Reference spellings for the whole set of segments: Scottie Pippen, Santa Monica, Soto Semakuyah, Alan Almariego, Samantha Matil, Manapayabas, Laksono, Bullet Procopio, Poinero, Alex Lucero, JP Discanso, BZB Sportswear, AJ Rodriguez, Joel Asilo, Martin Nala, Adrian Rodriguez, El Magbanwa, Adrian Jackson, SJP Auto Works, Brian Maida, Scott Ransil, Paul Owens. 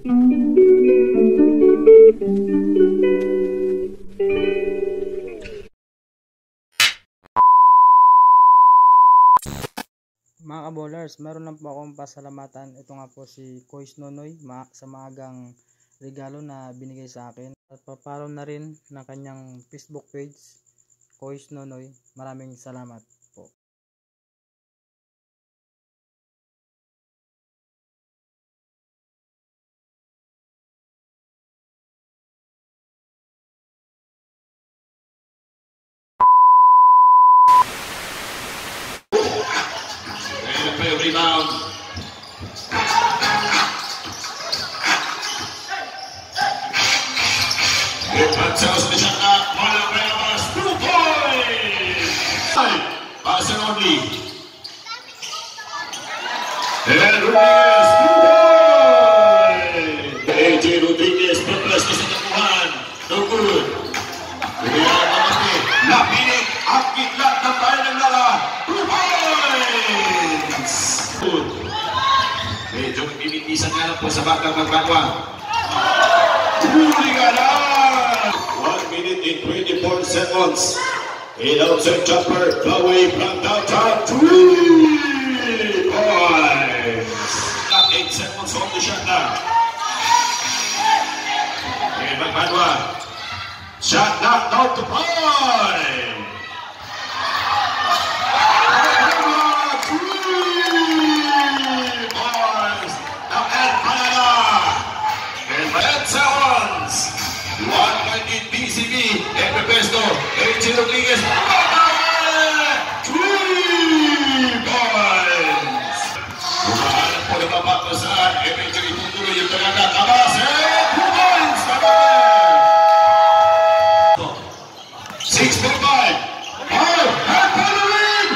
Mga kabowlers, meron lang po akong pasalamatan. Ito nga po si Coach Nonoy sa maagang regalo na binigay sa akin. At papalo na rin ng kanyang Facebook page, Coach Nonoy. Maraming salamat po. Rebound. Pantos Mijana, Manapayabas, 2 points. Pass it only. Adrian Rodriguez, 2 points. AJ Rodriguez, putlas na sa tapuhan. No good. Adrian Aksun, napinig at kitlat ng tayo ng lala. 2 points. Good. Medyo magbibitisan nga lang po sa bakang magpapwa. Huli ka na. 1 minute and 24 seconds. An outside jumper away from downtown. 3 points. 8 seconds on the shot now. And Magpadua. Shot knocked out the point. Magpadua, 3 points. Now El Parada. And Manapayabas. 1-19 BZB, El Pesto, AJ Rodriguez, 3 points! Kumahalan po ng mapakto sa Eventure Itutuloy yung talaga, tabas, 2 points! Tabas! 6.5! 5! And following!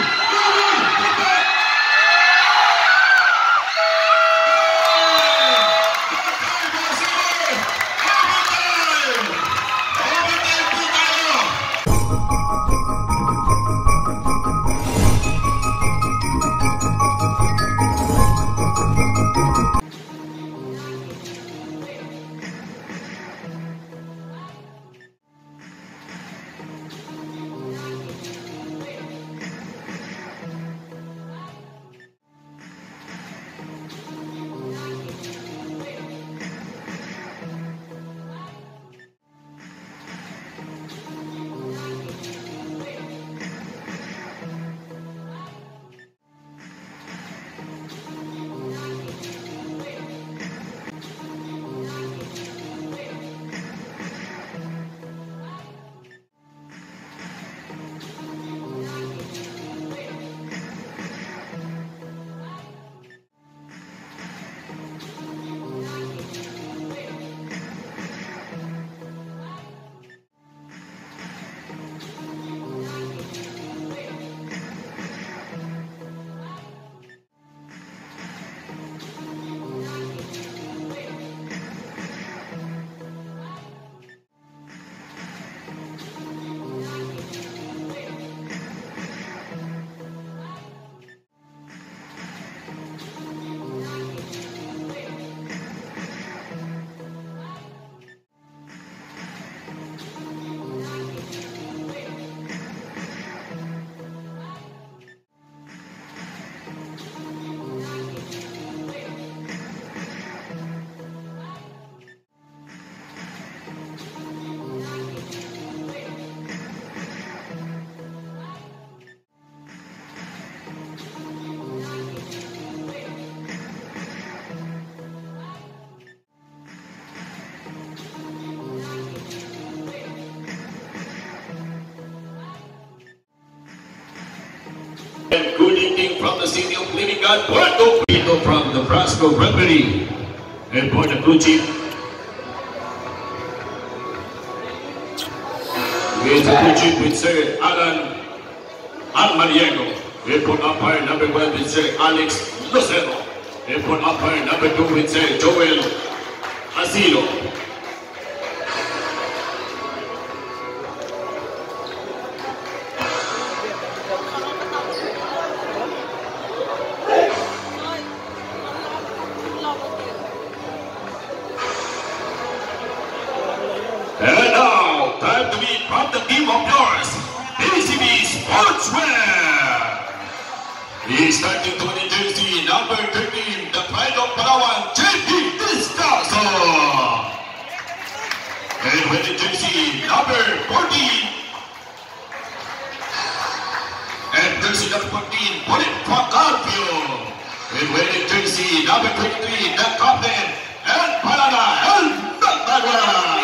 Good evening from the city of Linigan, Puerto Rico, from the Frasco Reverie and Puerto Cucci. Here's the Cucci with Sir Alan Almariego. Airport umpire number 1 with Sir Alex Lucero. Airport umpire number 2 with Sir Joel Asilo. And now, time to meet from the team of yours, BZB Sportswear. He is starting to the jersey number 13, the pride of Palawan, JP Discanso. And with the jersey number 14, and jersey number 14, Bullet Procopio. And wearing jersey number 23, the captain, El Parada, El Parada.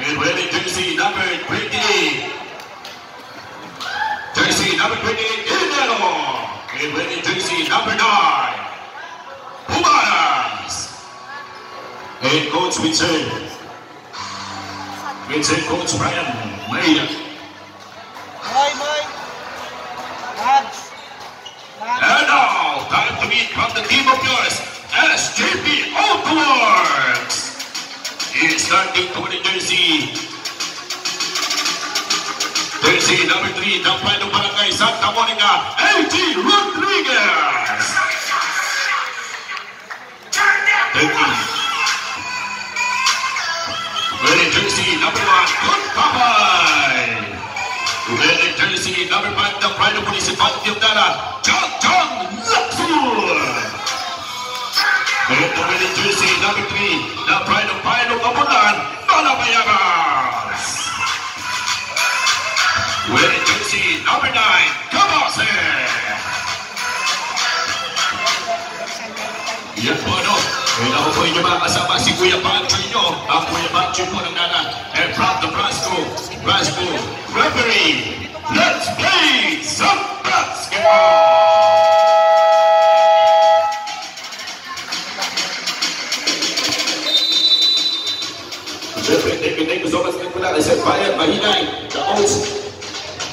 And wearing jersey number 28, jersey number 28, Hidale. And wearing jersey number 9, Pumaras. And coach Vincent coach Brian Maida. Hi, Mike. And now, time to meet from the team of yours, SJP Auto Works. He's starting to the jersey. Jersey number 3, the pride of Barangay Santa Monica, AJ Rodriguez. Wearing jersey number 1, Good Papa. Wearing jersey number 5, the pride of municipality of Dara, Adrian Luxor. And the wearing jersey number 3, the pride of Poinero of Abulan, Manapayabas. Wearing jersey number 9, Kabase. Yan po ano, and ako po inyo mga kasama, si Kuya Pancho inyo, ang Kuya Pancho po ng Nana, and from the Brasco, referee, let's play some basketball! Thank you so much, I said fire by Hidale, the host.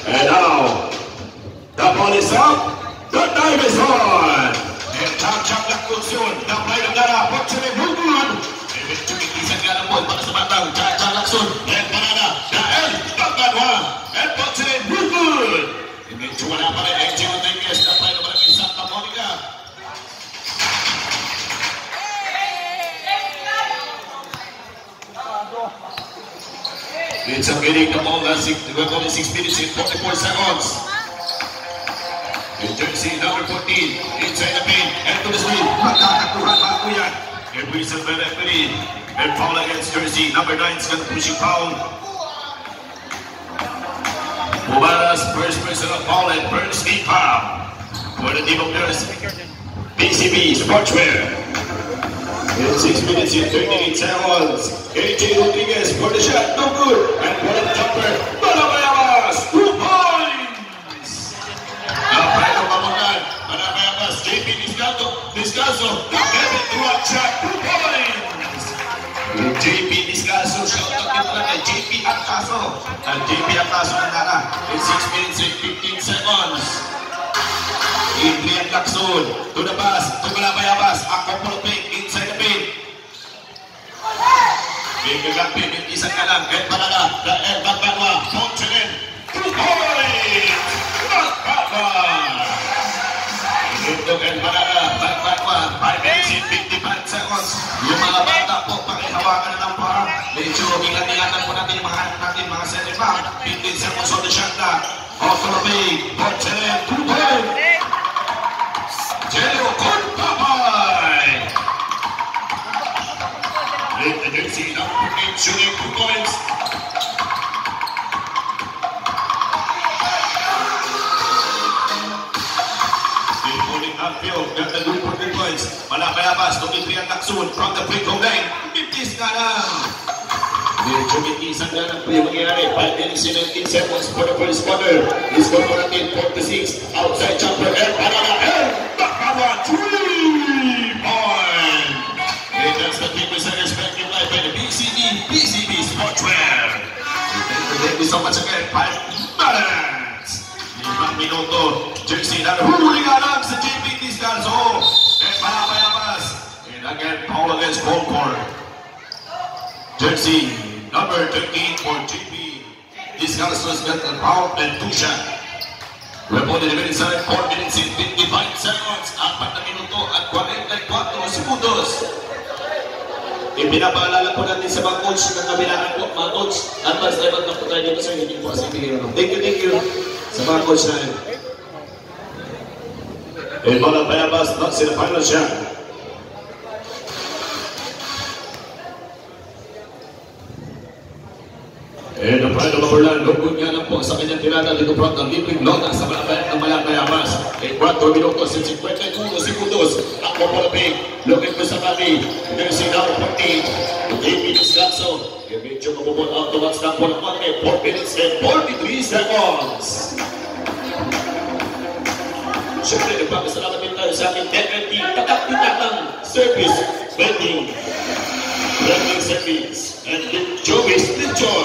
And now, the ball is up, the time is on. And Tam-Cham Lakot soon, the pride of Dara, what should I move on? And victory is a gala boy, para sa batang, Tam-Cham Lakot, El Parada, the El Parada, and what should I move on? And then Chuana para AJ Rodriguez, the pride of Santa Monica. It's a getting the ball at 6 minutes and 44 seconds. And jersey number 14, inside the paint, and to the screen. And whistle by referee. And foul against jersey number 9, Scott pushing foul. Mubarak's first personal foul and first team foul. For the team of yours, BZB Sportswear. In 6 minutes and 38 seconds, KJ Rodriguez for the shot, no good, and for the jumper, Manapayabas, 2 points! Manapayabas, Mamungan, Manapayabas, JP Discanso, David Otoan shot, 2 points! JP Discanso, shout out to JP Aksun ng Nana, in 6 minutes and 15 seconds, Adrian Jackson, to the pass, to Manapayabas, ako po pick, Bigger in isang kalang, El Parada, the El Bagbanwa, Montreal, 2 points! Bagbanwa! Lundog El Parada, Bagbanwa, 5 minutes and 55 seconds. Yung mga bata po, pakihawakan ng parang. Medyo, ingat-ingatan po natin, mahanap natin mga seneba. 15 seconds on the shot na. Osorobay, Montreal, 2 points! Jello, good papay! With the jersey number 14, shooting 2 points. They're holding upfield, got the lead for 3 points. Manapayabas, to Adrian Aksun from the free throw line. 50s ka lang. They're shooting isang lang ang play mangyari. 5 minutes and 19 seconds for the first quarter. He's going for a 10-46. Outside jumper, El Parada, El Parada, 3 points. And that's the team with respective life by the BZB Sportswear. Thank you so much again, 5 minutes. Limang minuto, jersey na huling alam sa JP Discanso. And Manapayabas. And again, Paul against Volcor. Jersey number 13 for JP Discanso has got a foul and 2 shots. Reported inside 4 minutes and 55 seconds. 4 minuto at 44 segundos. Ipinapaalala po natin sa mga coach, sa kabilangan po, mga coach, advance level na po tayo dito, sir. Hindi po kasi clear. Thank you sa mga coach natin. And Manapayabas, not sila final shot. And the pride of Orlando, good nga lang po sa kanyang tirada, linuprat ng libreng nota sa Manapayabas ng Manapayabas. In 4 minutos, in 51 segundos, ako po labing, looking po sa kami, nursing down 14, JP Discanso, yung medyo mabubot out to watch na po ng mga 4 minutes and 43 seconds. Siyempre, nagpapasalamat tayo sa aking DNT, tatak-titak ng service, blending service, and the Jovis Picture.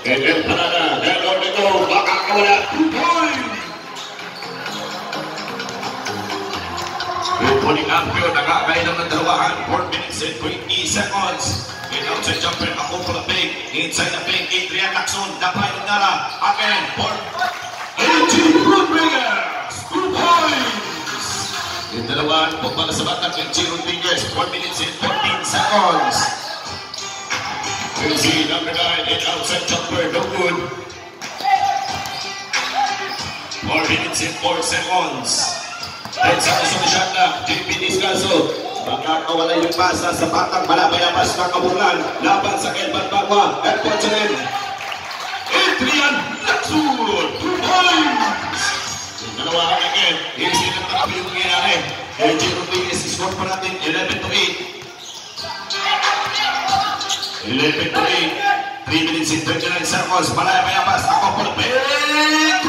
And El Parada, they're going to go back out with that 2 points. We're putting up here, nakakailang ng dalawahan, 4 minutes and 20 seconds. And outside jumper, ako for the big, inside the big, Adrian Aksun, napay ng dala, again, for AJ Rodriguez, 2 points. Yung dalawahan po para sa batang AJ Rodriguez, 4 minutes and 14 seconds. You see number 9 and outside jumper, no good. 4 minutes and 4 seconds. 10 seconds on the shot clock. JP Discanso. Makakawala yung pasa sa batang Manapayabas na kabulan. Laban sa Elban Bagwa. At once again, Adrian Natsu. 2 points. Nalawahan again. Here's it ang tarapi yung nangyayari. AJ Rodriguez is score pa natin 11 to 8. 11-3, 3 minutes and 29 seconds, Manapayabas, ako po na big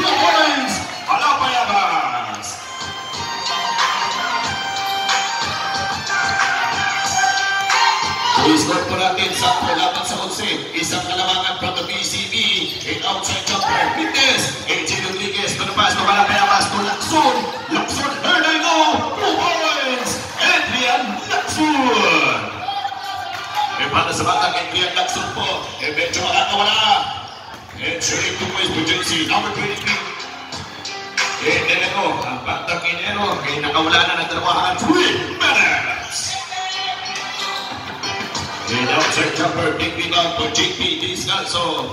2 points, Manapayabas. I-score po natin sa pulapan sa konse, isang kalamangan from the BZB, and outside jumper, Fitness, AJ Rodriguez, manabas to Manapayabas to Laksono, Laksono, there they go, 2 points, Adrian Jackson. E para sa batang Adrian Jackson po, e medyo makakawala. And shooting 2 points to JC, number 23. E Deleno, ang batang Inero, e nakawala na ng dalawahan, 3 minutes. And outside jumper, big rebound for JP Discanso.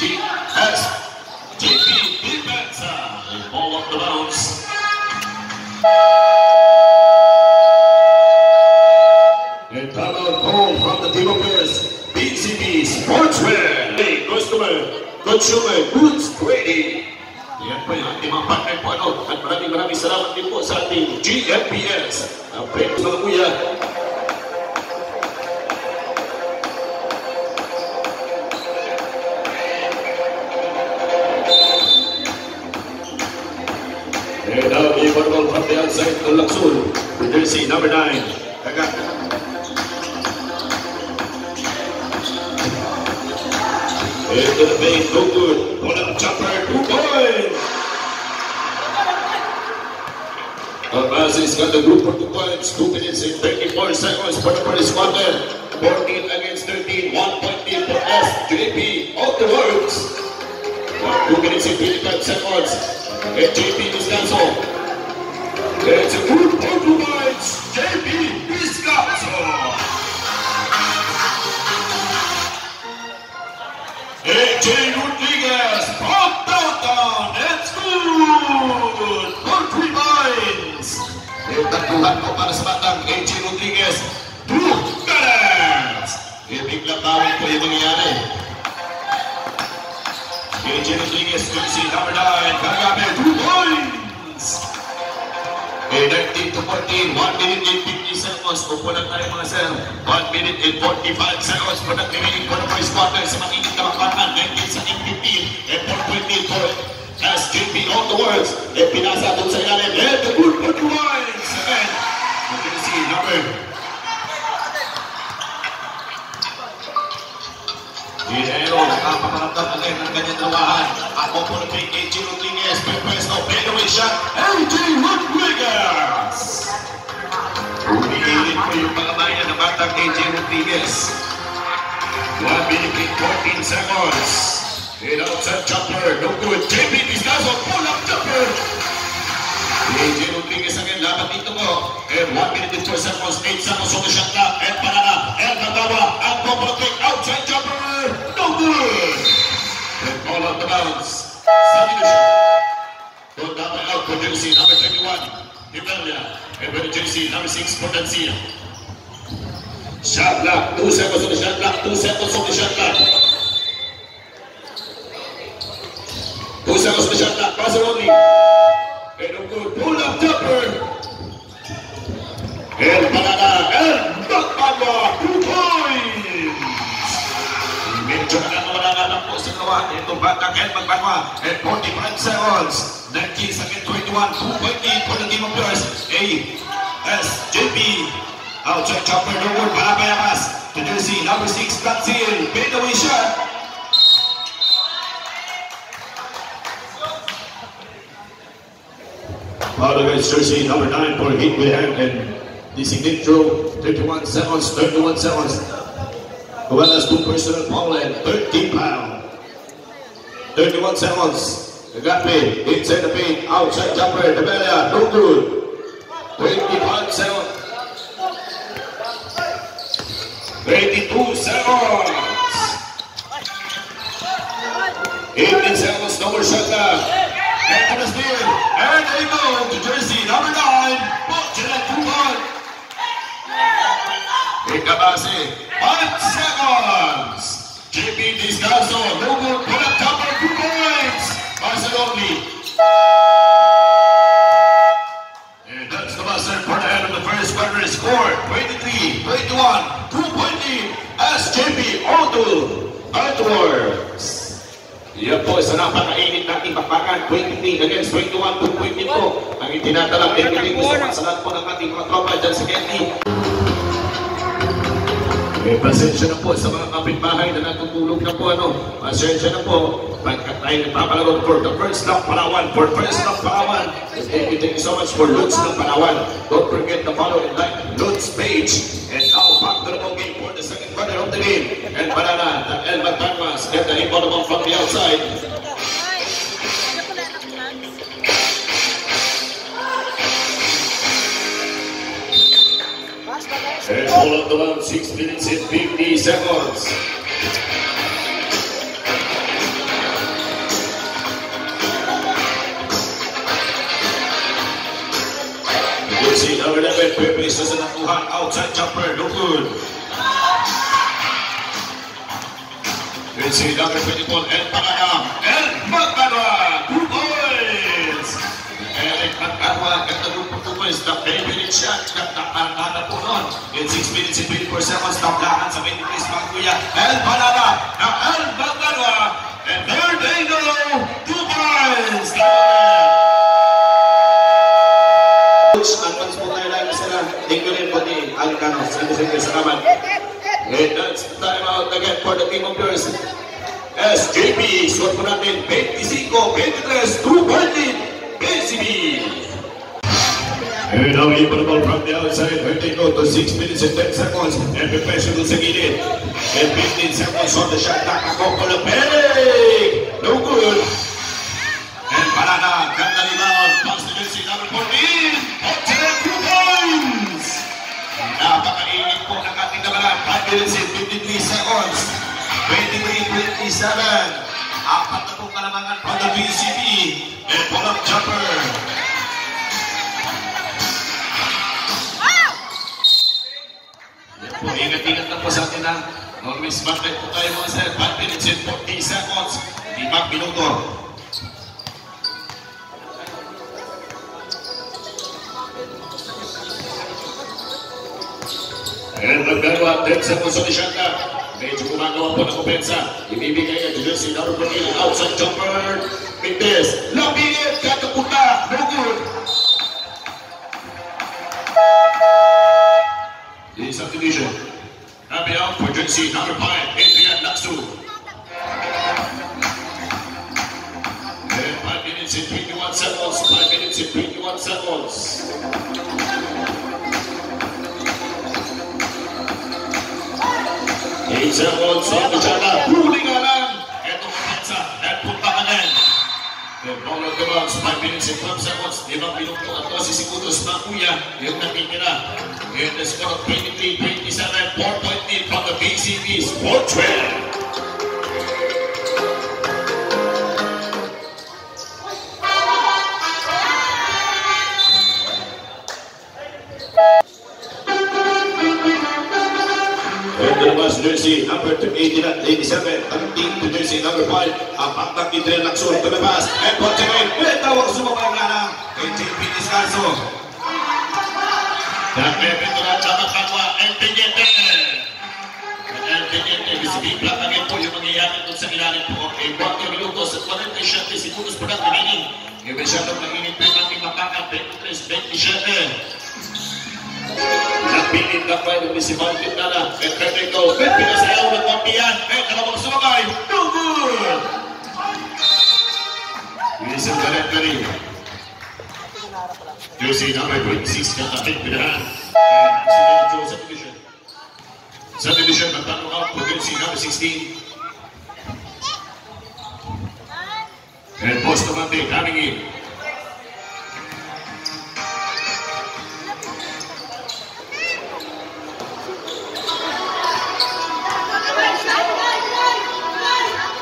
JP Discanso, and ball off the bounce. And Donald Cole from the team of BZB Sportswear. Hey, consumer goods trading. Yan po yung ating mga partner po, ano. At maraming salamat din po sa ating GFPS. Ang Soto Semakuyah. And now, the ball from the outside to Laksun. With jersey number 9. Into the base, no good. One up jumper, 2 points. Albazi's got the group for 2 points. 2 minutes and 34 seconds for the party squad. 14 against 13, 1.8 for SJP Auto Works. 2 minutes and 25 seconds. And JP Discanso. It's a group for 2 points. JP Discanso. AJ Rodriguez from downtown, that's good! For 3 points! Yung tagluhan po para sa batang AJ Rodriguez, 2 minutes! Ibiglang tawin po yung mangyari. AJ Rodriguez, Tulsi, number 9, Kagabe, 2 points! A 19 to 14, 1 minute and 50 seconds, upo lang tayo mga sir. 1 minute and 45 seconds, po nang nililing po ng first quarter sa mga kapatan, 19 sa 8-15, and 4.8 for SJP Auto Works, and pinasa doon sa ilalim, and the good for 2 points, and Magdalisi, number. Hidale, nakapaparaptan again ng kanyang lawahan, ako po ng AJ Rodriguez, by press of anyway shot, AJ Rodriguez! Umiilin po yung mga bayan ng batang AJ Rodriguez. 1 minute and 14 seconds. Hit outside jumper, no good. JP Discanso, pull up jumper. AJ Rodriguez again, laban dito po. And 1 minute and 4 seconds, 8 seconds on the shot clock. El Parada, Shot block. 2 seconds on the shot block. 2 seconds on the shot block. 2 seconds on the shot block. Pass it only. And a good pull-up jumper. El Parada. El Parada. 2 points. Medyo na ng puso kawan. Ito batang El Magbanwa. At 45 seconds. 19 seconds. 21. 2.8 for the team of yours. ASJP. Outside chopper, no good, Manapayabas to jersey, number 6, Ransil, made away shot. Out against jersey, number 9 for hit with hand and the signature, 31 seconds, 31 seconds. Well as 2 personal foul and 13 pound. 31 seconds, Agape, inside the paint, outside chopper, Debelia, no good. 25 seconds. 22 seconds. 18 seconds, no more shot left. Back to the steal. And they go to jersey number 9. But to that 2 point. Ikabase, 5 seconds. JP Discanso, no more put up top of 2 points. Pass it only. And that's the buzzer for the end of the first quarter. Score 23, 21. SJP Auto Works. Yan po, isa napakainit nating pakpakan. 23 against 21 to 22. Ang itinatalang everything gusto pa sa lahat po ng ating mga tropa dyan sa Kenny. Okay, pasensya na po sa mga kapitbahay na natutulog na po. Pasensya na po. Pagkat tayo nagpapalaro for the first lap Palawan. For first lap Palawan. Thank you so much for Lutz ng Palawan. Don't forget to follow and like Lutz page. And now back to the ball game for the second corner of the game. And Banana, the El Magbanwas, get the involvement from the outside. And all of the round, 6 minutes and 50 seconds. You see, number 11, Pepe, Susan Atuhan, outside jumper, no good. You see number 24, El Parada, El Magbanwa, 2 points! El Magbanwa got the group of 2 points, the 8-minute shot, got the Parada po nun. In 6 minutes and 24 seconds, tablahan sa 23 Semakuyah, El Parada, na El Magbanwa, and there they go, 2 points! Coach, advance po tayo lang isa lang, tinggalin po ni Alcano, sige, salamat. And that's the timeout again for the team of yours. SJP, swat po natin, 25, 23, 2.8, BZB. And now you put the ball from the outside, and they go to 6 minutes and 10 seconds. And professionals again. And 15 seconds on the shot, nakakoko ng Pelig. No good. And Parada, got the rebound, pass to Jesse, number 14. Up to the 2 points. Napakainit po ng ating naman. 5 minutes and 53 seconds. 23-27. Apat na pong kalamangan from the BZB. And pull-up jumper. Yan po, ingat-ingat na po sa atin ha. Don't miss battle po tayo mga sir. 5 minutes and 40 seconds. 5 minuto. And Magbanwa, 10 seconds on the shot clock. Medyo kumagawa po ng opensa. Ibibigay ang jersey number 14, outside jumper. Mindes, labiit, kataputa, no good. The substitution. Happy out for jersey number 5, Adrian Natsu. And 5 minutes and 21 seconds, 5 minutes and 21 seconds. Seconds on the shot clock, ruling na lang. Itong pansa, nagpuntahanan. The ball of the bounce, 5 minutes and 12 seconds. Limang minuto at 12 segundos na kuya, yung nakikira. And the score of 23-27, 4.8 from the BZB Sportswear. Manapayabas jersey number 87, hunting to jersey number 5, apatak Adrian Aksun to the pass, and Poinero, may tawag sumabay nga na kay JP Discanso. Nagpipinturan sa kapwa, MPGT. MPGT, bisibigla kami po yung mangyayari doon sa ilalim po. Okay, 1 minutos at 47 segundos po ng piniging. Ibesyadong nanginig po yung ating mapakal, 23-27. Napilit na pwede ni si Martin Nala at Pedrico, pinasayaw ng kampiyan at alamang sumagay, no good! Inisip na rin na rin Jersey number 26 na kapit pinahan sa division. Sa division, magtanong out po Jersey number 16 and post naman din, coming in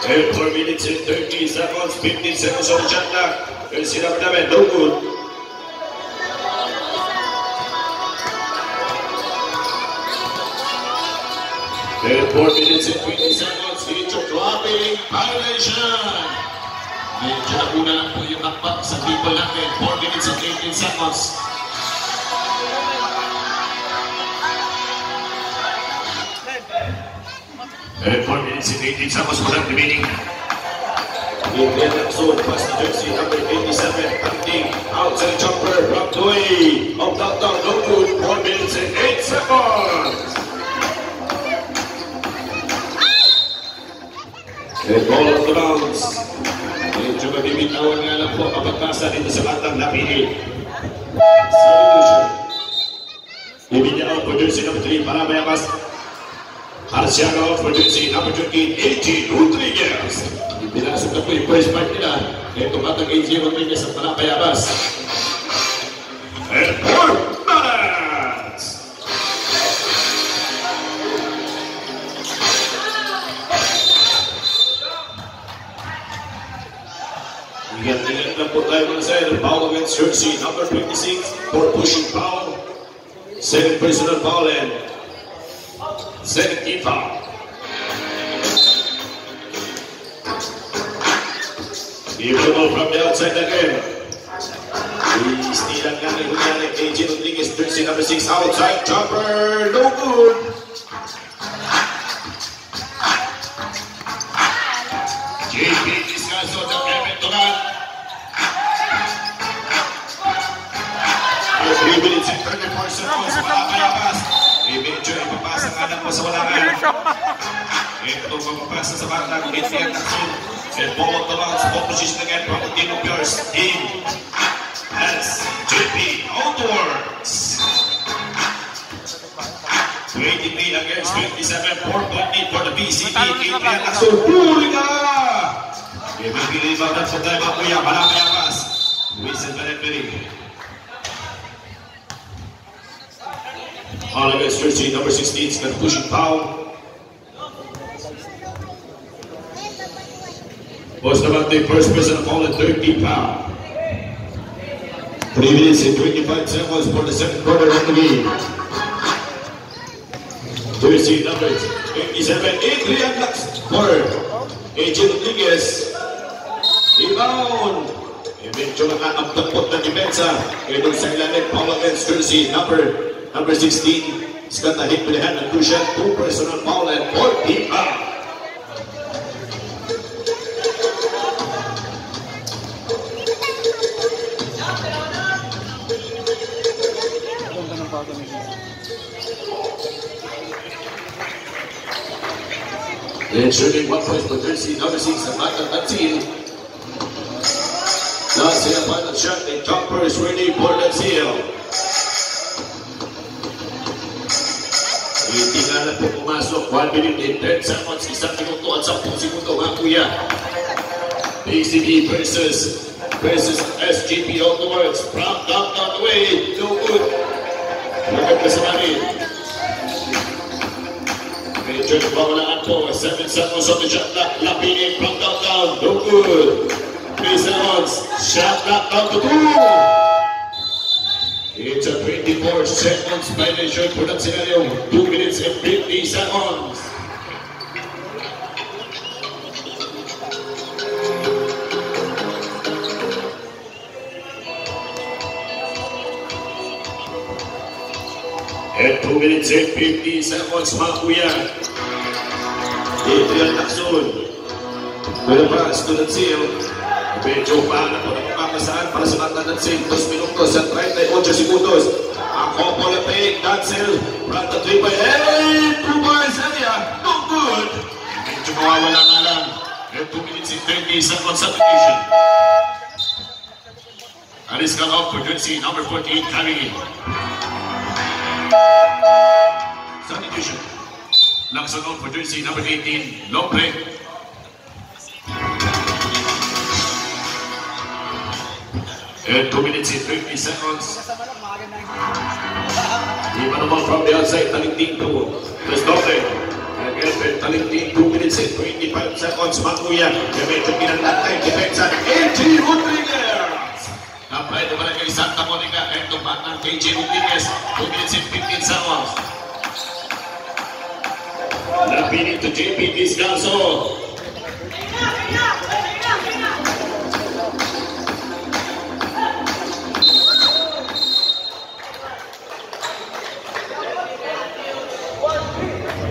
and 4 minutes and 30 seconds, 15 seconds on the chat now. There's enough time and no good. And 4 minutes and 20 seconds, it's a dropping violation. And dyan po na po yung akpat sa people natin, 4 minutes and 18 seconds. And 4 minutes and 18 seconds for that remaining. Adrian Aksun, past the jersey, number 87, hunting, outside jumper, rocked away, up, down, down, no good, 4 minutes and 8 seconds. And ball of the rounds. Medyo magbibitawan nga lang po kapagpasa dito sa batang napili. Solution. Ibigyan out po jersey number 3, Manapayabas. Arciano for jersey number 20, AJ Rodriguez. Binasok na po yung first part nila. Ito matang AJ Rodriguez at Manapayabas. And 4 minutes! Igat-igat na po tayo mga sir. Paul against jersey number 26 for pushing Paul. 7 personal Paul and 17 foul. Even ball from the outside again. We still have Hidale, KJ Rodriguez, jersey number 6, outside jumper, no good. JP Discanso, the Kevin Tolan. 3 minutes and 34 seconds, Manapayabas. Medyo ipapasa nga lang po sa wala nga. Ito papapasa sa batang Adrian Aksun. And ball of the rounds, ball position again from the team of yours in SJP Auto Works. 23 against 27, 4.8 for the BZB. Adrian Aksun, puri ka! We will be leaving that for time, Kuya. Manapayabas. Wizard Beneperi. All against jersey number 16 is going to push it down. Post about the first person of all at 30 pounds. 3 minutes and 25 seconds for the second quarter of the game. Jersey number 87, Adrian Luxor. AJ Rodriguez. Rebound. Medyo nakakapagpot ng depensa. Ito sa ilalim, all against jersey number Number 16, Scottie Pippen and Kusha, 2 personal foul and 4 out. Then shooting 1 point for jersey number 6, Samantha Matil. Now see a final shot, the jumper is ready for the seal. Hindi nga lang po pumasok, 1 minute and 10 seconds, isang minuto at 10 segundo nga kuya. BZB versus SJP Auto Works, from downtown away, no good. Magkat ka sa namin. Medyo nabawalaan po, 7 seconds on the shot lock, lapinin from downtown, no good. 3 seconds, shot lock down to 2. It's a 24 seconds violation for that scenario. 2 minutes and 50 seconds. 2 minutes and 50 seconds, Semakuyah. Adrian Aksun. With a pass to Natsu. Medyo paano po napapasaan para sa mata Natsu. 2 minutos at 38 segundos. Ako po na take, cancel. Run to 3 by Eric. 2 points area. No good. Medyo mawawala nga lang. 2 minutes and 30 seconds substitution. That is come up for Dutsi, number 48 coming in. Substitution. Laksono for Dutsi, number 18, long play. And 2 minutes and 50 seconds. Imanoma from the outside, Talinting to Cristobal. Again, Talinting, 2 minutes and 25 seconds. Semakuyah, they made the middle that time, defense at AJ Rodriguez. Apply to Barangay Santa Monica and to partner KJ Rodriguez, 2 minutes and 15 seconds. Lapitin to JP Discanso.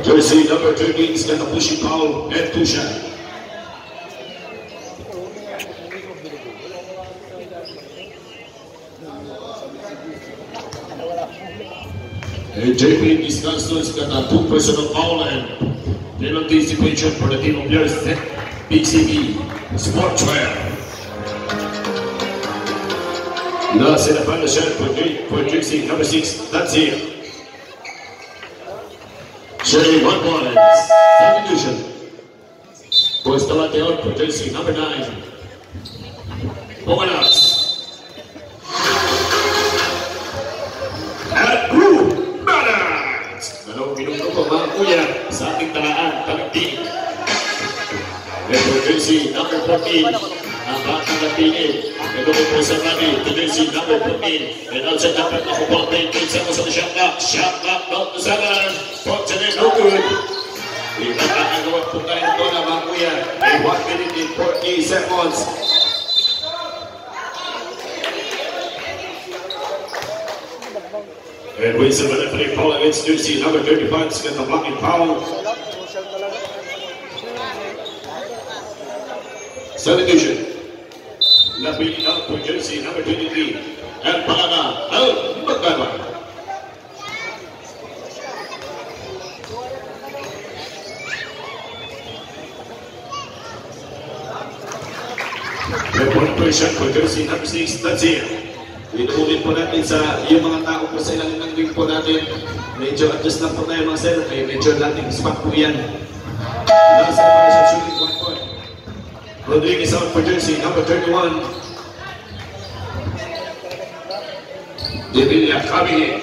Jersey number 13 is going to push it out and two shot. JP Discanso has got a 2-personal foul and penalty situation for the team of yours, BZB Sportswear. Now set a final shot for Trixie, number 6, that's it. Shirley, 1 ball and substitution. Postalate out for Trixie, number 9. Pomenas. Semakuyah sa ating talaan, Talinting. Ito Jersey number 14, ang batang natingin. Ito po sa kami, ito Jersey number 14. And outside number, nakuha tayo yung sa kusang shot clock, not to seven. Fortunate, no good. Itatagawa po tayo ng bola, Semakuyah. 1 minute and 40 seconds. And with some referee foul against Jersey number 35, it's got the blocking foul. Substitution. Lapitin out for Jersey number 23. El Parada, El Parada. Report pressure for Jersey number 6, that's it. Inuulit po natin sa yung mga tao po sa ilalim ng ring po natin. Medyo adjust lang po tayo mga sir. Kaya medyo nating spot po yan. Nasa mga sa shooting 1 point. Rodriguez out for Jersey, number 31. Divilla coming in.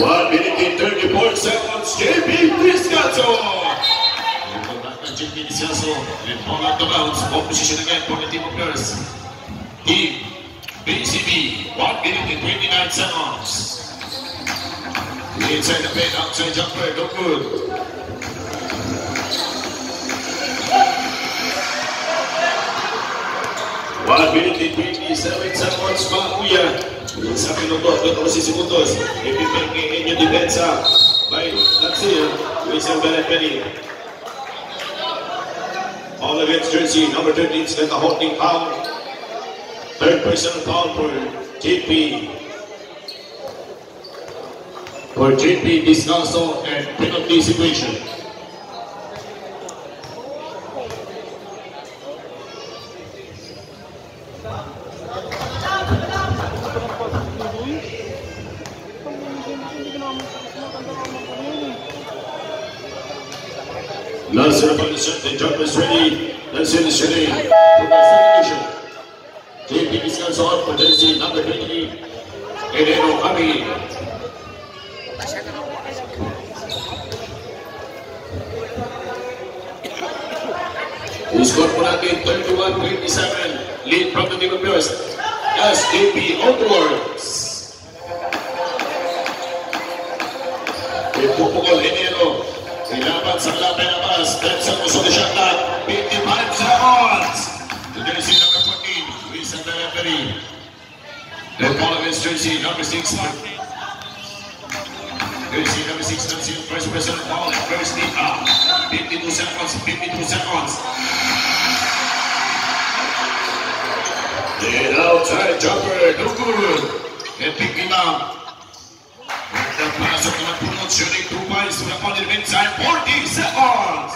One minute and 34 seconds. JP Discanso! JP Discanso and all out the bounds. Opposition again for the team of girls. Team BCB, 1 minute and 29 seconds. Inside the paint, outside jumper, no good. One minute and 27 seconds, Semakuyah. Sa minuto, 12 segundos. Ipipingi inyo depensa by Natsu. Wisa Belepeni. All against Jersey, number 13 is got the holding foul. 3rd personal foul for JP. For JP Discanso and penalty situation. Lancer upon the shot, the jump is ready. Lancer is ready for the substitution. JP Discanso out for Jersey, number 20. Edeno Kami. Who scored for that game? 31-27. Lead from the team of yours. SJP Auto Works. Ipupukol Edeno. Ilaban sa Manapayabas, dahil sa puso na siya na 55 seconds. Today is number 14, Luis and the referee. jersey number 6. Jersey number 6, first person down, first knee up. 52 seconds, 52 seconds. The outside jumper, no good. And pick him up. The pass of the Puno, shooting 2 points to the opponent inside, 40 seconds.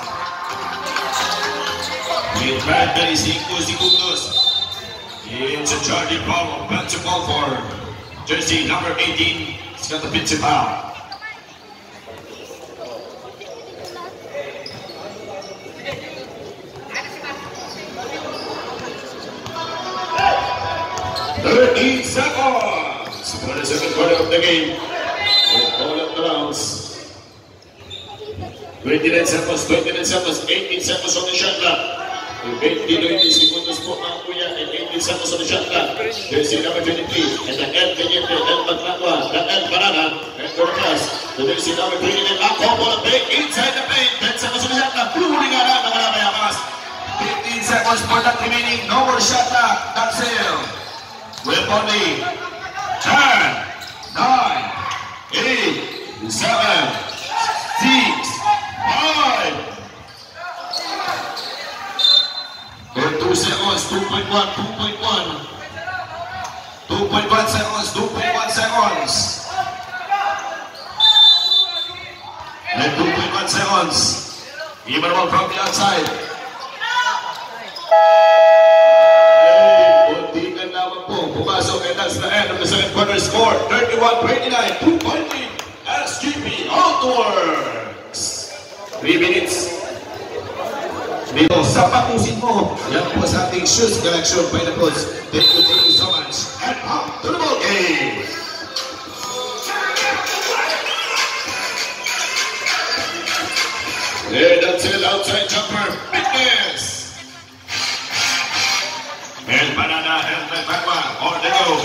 With bad guys, Ingus. It's a charging ball, back to ball for jersey number 18, Scott Pippen. Hey. 30 seconds for the second quarter of the game. All of the rounds. 29 seconds, 29 seconds, 18 seconds on the shot clock. 29 segundos po ang kuya and 18 seconds on the shot clock. Jersey number 23 and the El Teniente, El Patragua, the El Parada, and the class. The jersey number 29, up on ball big inside the paint. 10 seconds on the shot clock. Ruling around the Manapayabas. 15 seconds for that remaining. No more shot clock. That's it. We're on the 10, 9, 8, 7, 6, 5, 2 seconds, 2.1, 2.1. 2.1 seconds, 2.1 seconds. And 2.1 seconds. Even one from the outside. And kunti na naman po. Pumasok and that's the end of the second quarter score. 31-29, 2.3. SJP Auto Works. 3 minutes. Dito sa pakusin mo, yan po sa ating shoes collection by the coach. Thank you so much. And up to the ball game! And until outside jumper, fitness! El Banana, El Magpagwa, or the go.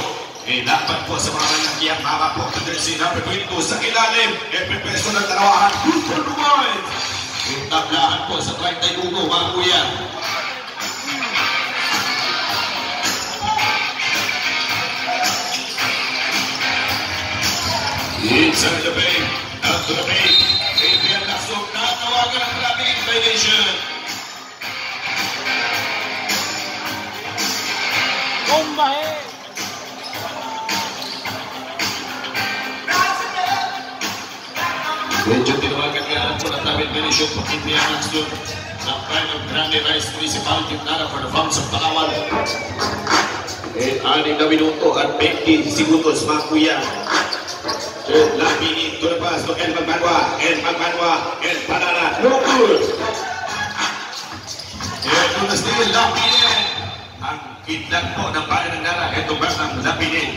Ilapan po sa mga manangyang mama po. Jersey number 22 sa ilalim. Epipeso ng dalawahan. Good for the boys! Yung tablaan po sa track tayo ko, mga kuya. Inside the paint, out to the paint. Adrian Aksun, natawagan ang grabe invitation. Kumbahe! Medyo tinawagan nga po ng David Benisyon po Adrian Aksun sa prime of Grande Rice Municipality Nara for the farms of Palawan. At 6 na minuto at 20 segundos mga kuya. Labini to the pass to El Magbanwa, El Magbanwa, El Parana, no good! Ito na still Labini! Ang kidnap po ng bayan ng Nara, ito ba ng Labini?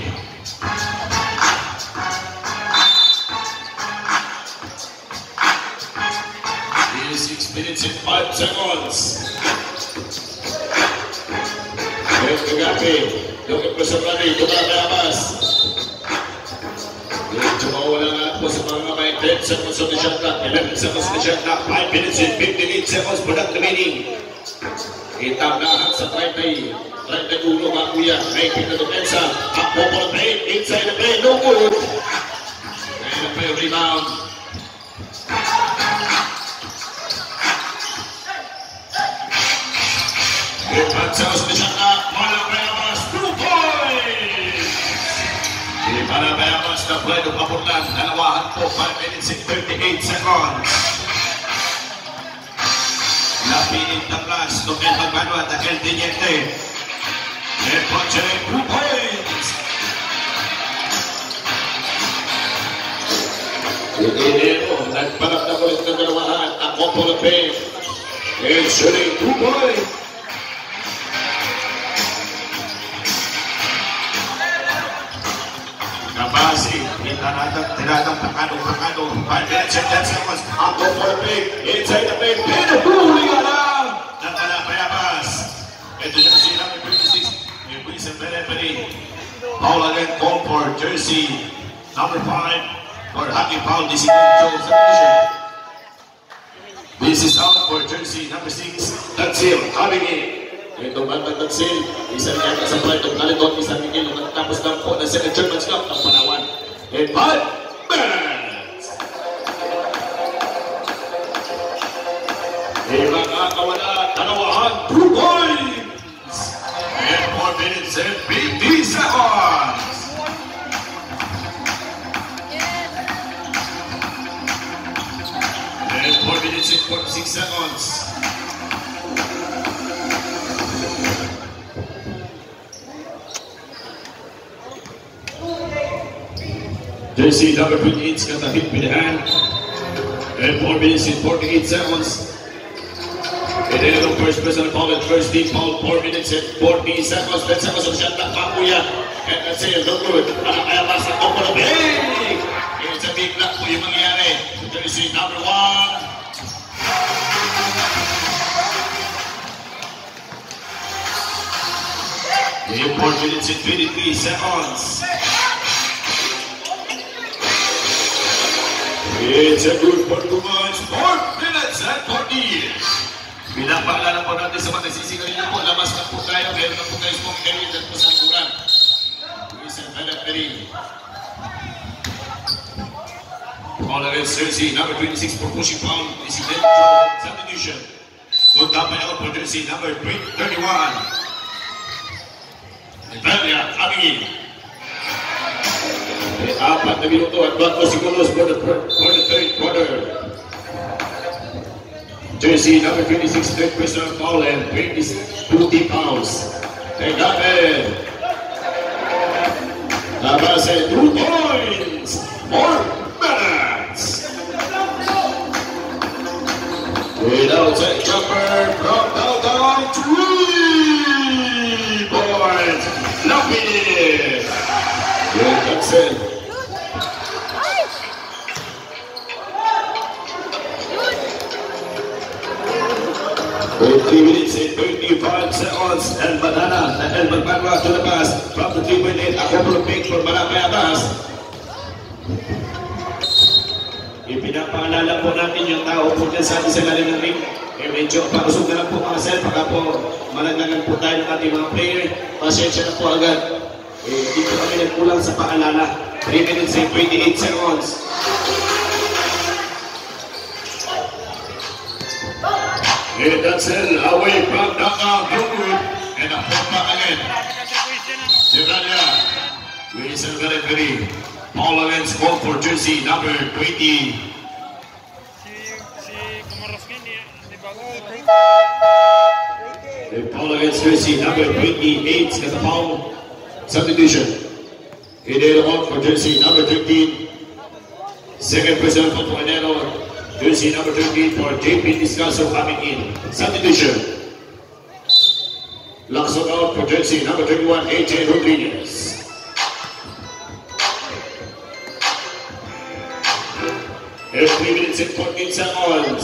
Minutes and 5 seconds. Here's the Gabi. Looking for somebody to Manapayabas. Tumawala nga po sa mga may 10 seconds on the shot clock, 11 seconds on the shot clock, 5 minutes and 58 seconds for that remaining. Itamdahan sa try-tay. Try-tay ulo mga kuya. May kita dopensa. Up on the play. Inside the play. No good. And the play rebound. Sells the shot up, Manapayabas, 2 points! The Manapayabas na play ng Papunlan, nalawahan po, 5 minutes and 38 seconds. Lapinit na plus, Noel Magbanwa at El Teniente. El Ponche, 2 points! Poinero, nagparap na ulit ng galawahan, ako po ng pain. El Shuri, 2 points! Basi, tinatang takano, 5 minutes and 10 seconds, up to for big, inside the big, pinabuli ka lang, Manapayabas. Ito yung jersey number 26, yung Wilson Benepany, Paul again, call for jersey number 5, for hockey foul, this is Joe Sanition. This is out for jersey number 6, that's him, coming in. Itong batang nagsil, isang kaya sa palitong kalitot, isang tingin nung natapos lang po ng second German Cup ng Panawan. And five, minutes! Iba kakawala, tanawahan, 2 points! And 4 minutes and 50 seconds! And 4 minutes and 46 seconds. JC number 58 got a hit with the hand. And 4 minutes and 48 seconds. And then the first person foul and first team foul. 4 minutes and 40 seconds. 10 seconds of shot. Nakakuya. And that's it. No good. Manapayabas ang opo ng big. Ngayon sa big block po yung mangyayari. JC number 1. And 4 minutes and 23 seconds. It's a good one to watch. 4 minutes and 40 years. Pinapakala po natin sa matasisingan nyo po. Labas na po tayo. Meron na po tayo po. Meron na po sa higuran. Isang hanap na rin. Paula Red Cersei, number 26 for pushing pound. President substitution. Good tapay out for Cersei, number 31. Natalia, Abigil. Apat na minuto at bago si Colos for the third quarter. Jersey number 26, third personal foul and 22 pounds. Take up it. Labas at 2 points. 4 minutes. With outside jumper from downtown, 3 points. Lumpy. Good Jackson. With 3 minutes and 35 seconds, El Banana and El Banana to the pass from the 3.8, a couple of picks for Manapayabas. Ipinapaalala po natin yung tao po sa atin sa galing ng ring. E medyo parusog na lang po mga sir, baka po malaglagan po tayo ng ating mga player. Pasensya na po agad. Eh, dito kami nagkulang sa paalala. 3 minutes and 28 seconds. And that's it. Away from Dhaka, Bloomwood. And a foot back again. Zivania. We serve the referee. Paul Owens, ball for jersey number 20. And Paul Owens, jersey number 28. It's a foul. Substitution. Hidale out for jersey number 13. Second person for Poinero. Jersey number 13 for JP Discanso coming in. Substitution. Laksono out for jersey number 21, AJ Rodriguez. And 3 minutes and 14 seconds.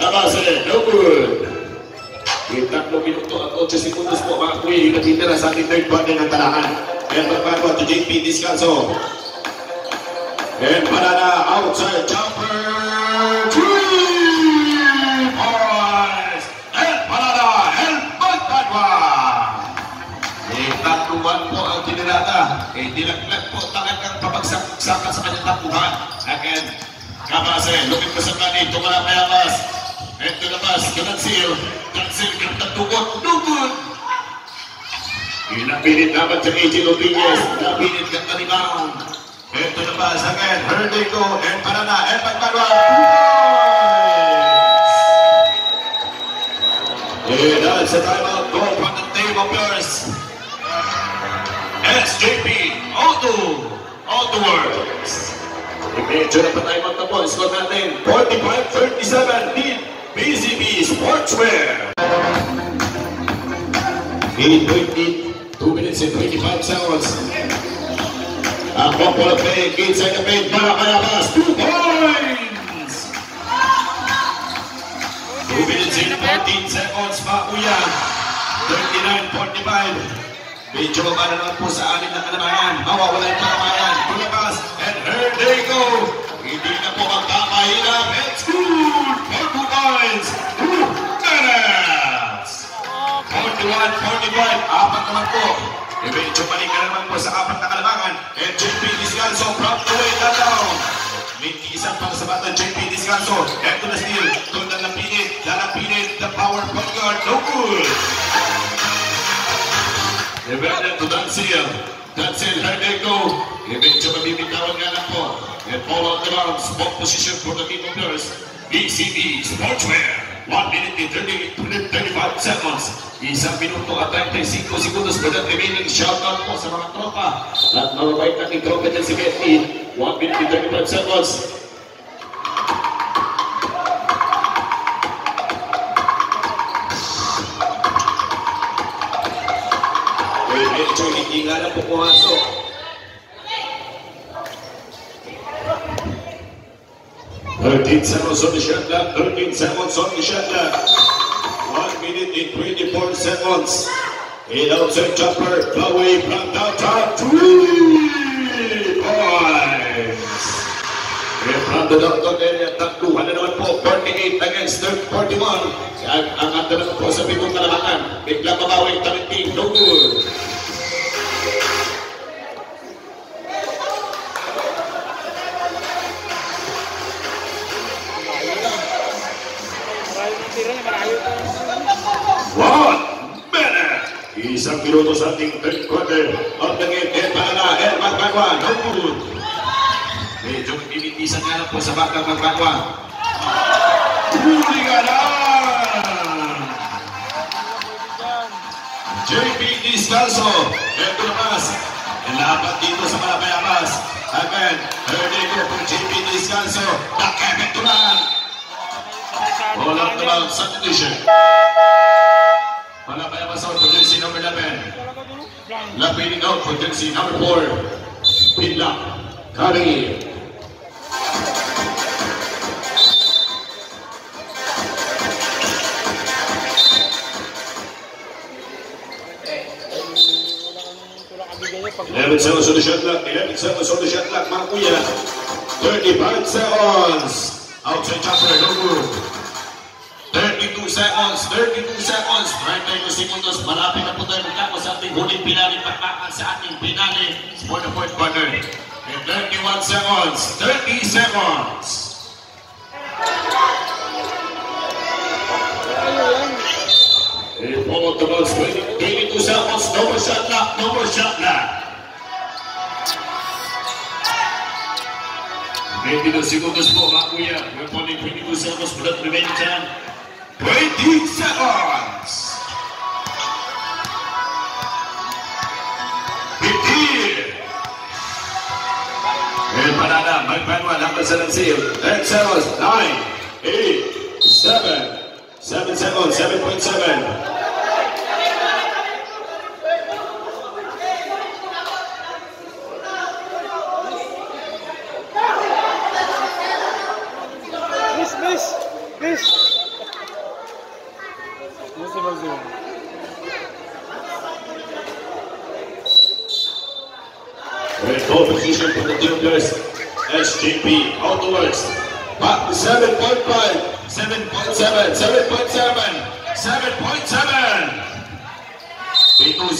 Nabasa, no good. With 3 minuto at 8 segundos po mga kuya, yung natitira sa ating third quarter ng talahan. And pagpapagawa to JP Discanso. And Parada outside jumper. 3 points! And Parada and pagpapagawa. May 3-1 po ang kinilata. May dilaglag po tangan kang papagsaksakan sa kanyang tapuhan. Again, Kamase, looking for somebody, Manapayabas. And to the pass, Ransil, kapta tugot, dugot! Inapilit naman sa AJ Rodriguez, napilit ka kalibaon. And to the pass, again, Herdego, and Parana, and Pagpagwa, 2 points! And that's a timeout goal from the team of yours. SJP Auto Works. Medyo na pa timeout na po, score natin, 45-37, lead. BZB Sportswear. 2 minutes and 25 seconds. A couple of big inside the paint. Manapayabas, 2 points. 2 minutes and 14 seconds. Makuya, 39-45. Medyo mabara naman po sa anim na kalamayan. Mawawala yung kalamayan. Tulabas, and here they go. Hindi na po magkakahilap. It's good for 2 points. 2 minutes. 40 kalamangan, 41, apat naman po. Medyo balik na naman po sa apat na kalamangan. And JP Discanso from the way down down. Minti-isang para sa batang JP Discanso. And to the steal, doon na lalapinit, the power point guard, no good. Reverend to Dansil, Dansil heard they go. Medyo mabibitawan nga lang po. And all on the round, spot position for the people players. BZB Sportswear. 1 minute and 35 seconds. Isang minuto at 35 segundos for that remaining. Shoutout po sa mga tropa. At mababait nating tropa dyan si Betty. 1 minute and 35 seconds. Well, medyo hindi nga lang pumasok. Thirteen seconds on the shot clock. 1 minute and 24 seconds. An outside jumper, away from downtown. 3 points. And from the downtown area, tatluhan na naman po. 48 against 41. Ang anda naman po sa pitong kalamangan. Bigla mabawing 17, no good. Isang minuto sa ating third quarter of the game. El Parada, El Magpagwa, no good. Medyo pimitisan nga lang po sa bakang Magpagwa. Huli ka na! JP Discanso, eto na mas. Lapat dito sa Manapayabas. Again, third day go for JP Discanso. Nakapit tulang. All out the round, substitution. Manapayabas out for jersey number 11. Lapining out for jersey number 4. Pinlock. Kari. Eleven seconds on the shot clock. Makuya. 35 seconds. Outside jumper. No good. 32 seconds, 30 segundos, malapit na po tayo magkakos sa ating huling pinali, pagpakan sa ating pinali for the fourth quarter. And 31 seconds, 30 seconds. And follow the balls, 22 seconds, no more shot clock. 22 segundos po, Makuya. We're falling 22 seconds for that remaining time. 20 seconds! 15! El Parada, Magpanwa, Lampad sa Lansil. 10 seconds, 9, 8, 7, 7 seconds, 7.7. Position for the team players, SJP Auto Works. 7.5, 7.7. 2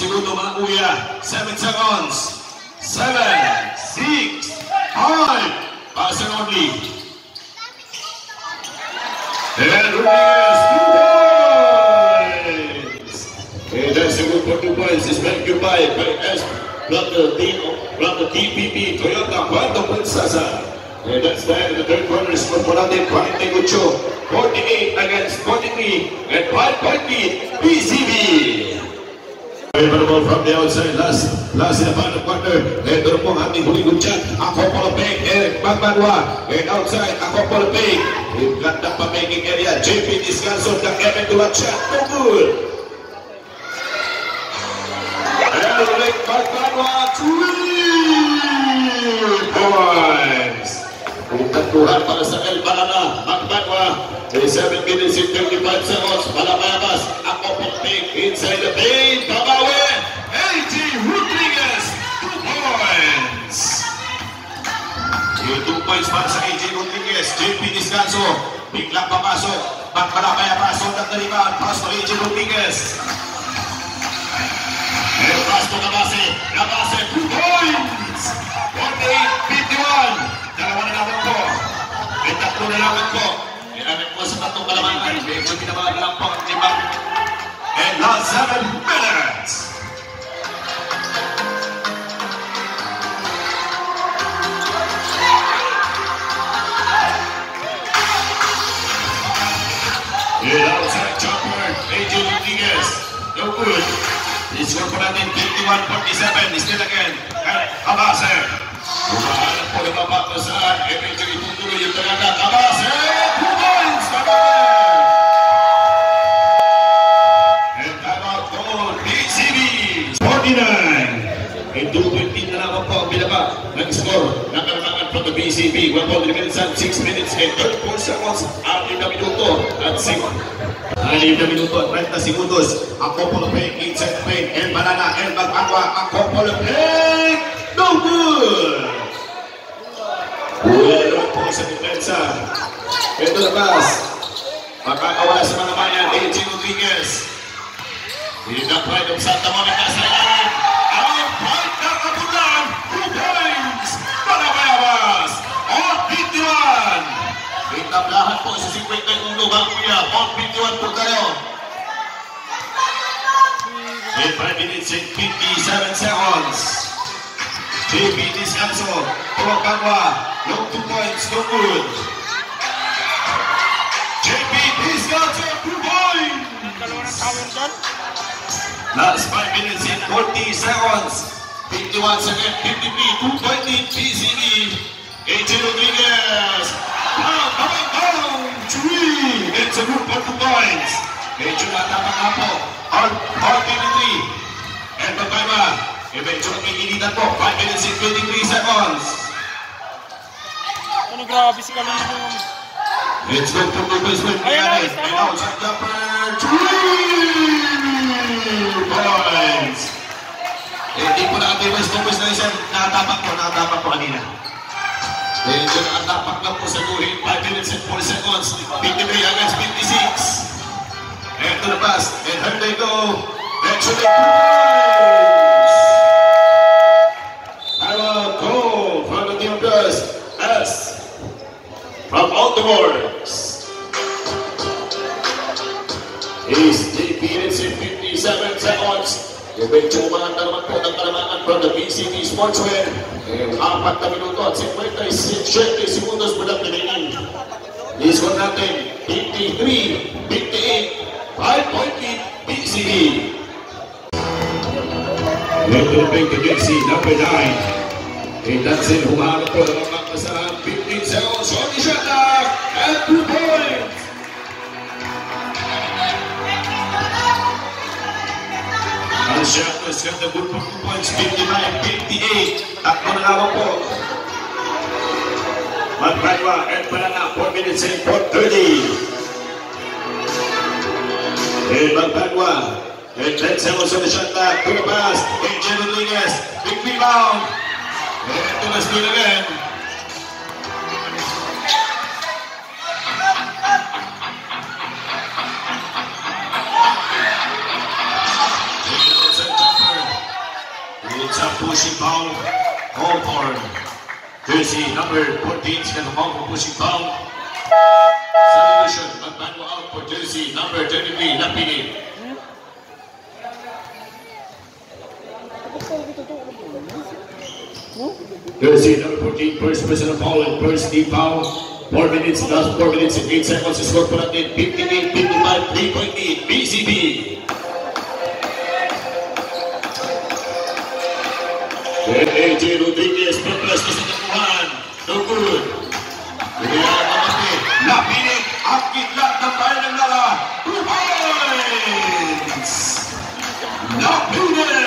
segundo Makuya, 7 seconds, 7, 6, 5, passing only. And Rodriguez, 2 points. And that's a good for 2 points, is back to 5 by SJP. From the TPP, Toyota, Quanto Princesa. And that's the end of the third quarter. Score for natin, 48 against 43 and 5.8 BZB. Favorable from the outside, last in the final quarter. Ito na po ang ating huling kutsat. Ako po Peg, Eric Magmanwa. And outside, ako po Peg. We've got the pamaking area. JP Discanso, the event to a shot. No good. Magpanwa, 3 points. Ang tatuhan para sa El Parada, Magpanwa. 7 minutes and 35 seconds. Manapayabas, ako po Pink inside the paint. Babawi, AJ Rodriguez, 2 points. 2 points para sa AJ Rodriguez. JP Discanso, biglang papasok. Manapayabas, on the rebound, pass to AJ Rodriguez. Pass to Nabase, 2 points! 48-51, dalawa na lang ito. May tatlo na lang ito. Maraming po sa tatlong kalamangan. May buti na mga lampang timang. And last 7 minutes. Good outside jumper, AJ Rodriguez. No good. It's one for natin, 51-47. Still again, Abase. Kumahanap po yung mabato saan. E medyo itutuloy yung talaga. Abase, 2 points. And time out goal, BZB. 49. And 2-15 na naman po ang binaba. Nag-score, nakalamangan from the BZB. 1 minutes and 6 minutes and 34 seconds. Anim na minuto at 30 segundos. A couple of pain, inside pain, and banana, and bagakwa. A couple of pain, no good! Wala po sa defensa. Ito na pass. Makakawala sa Manamayan, AJ Rodriguez. In the pride of Santa Monica sa lahat. Ang point na kapunan, 2 points! Manapayabas! At 51! Lahat po sa 51 lugang kuya. Count 51 po tayo. In 5 minutes and 57 seconds. JP Discanso. Purokangwa. No 2 points. No good. JP Discanso. 2 points. Last 5 minutes and 40 seconds. 51 seconds. 53. 2.8 PCD. Adrian Rodriguez. Now coming down, 3. It's a good for 2 points. Medyo natapang po. All 23. And magkaiba. E medyo nagiginitan po. 5 minutes and 23 seconds. Ano grabe si Kalina po. It's good for 2 points. Ayan, and now it's a jumper. 3 points. Hindi po natin mas 2 points na isa. Nakatapak po kanina. Medyo nakatapak lang po sa duhin, 5 minutes and 4 seconds, 53 against 56. And to the pass, and here they go, next to the points! Hello, goal from the team plus, S, from Auto Works. Is 3 minutes and 57 seconds. Yung medyo umangat naman po ng kalamangan from the BZB Sportswear. 4 na minuto at 57 segundos mula pinigin. Discord natin, 53, 58, 5.8 BZB. Welcome back to JC, number 9. Kay Dansin, humahanap po ng makapasahan. 15 seconds, Sony Shatak, and 2 points. Shackles got the good 2 points, 59-58. Takbo na lamang po. Magkaiwa at Banana, 4 minutes and 4.30. And Magkaiwa, and Red Samos on the shot back, to the pass, and Jim Rodriguez, big rebound. And ito na still again. It's a pushing foul, call for jersey number 14. It's going to call for pushing foul. Solution, Magbanwa out for jersey number 33, Lapini. Jersey number 14, first personal foul and first deep foul. 4 minutes, last 4 minutes and 8 seconds. Score for 58, 55, 3.8, BZB. AJ Rodriguez, paglas na sa tapuhan. No good. Kaya mamati, Lapini, at kitlat ng tayo ng lala. 2 points! Lapini!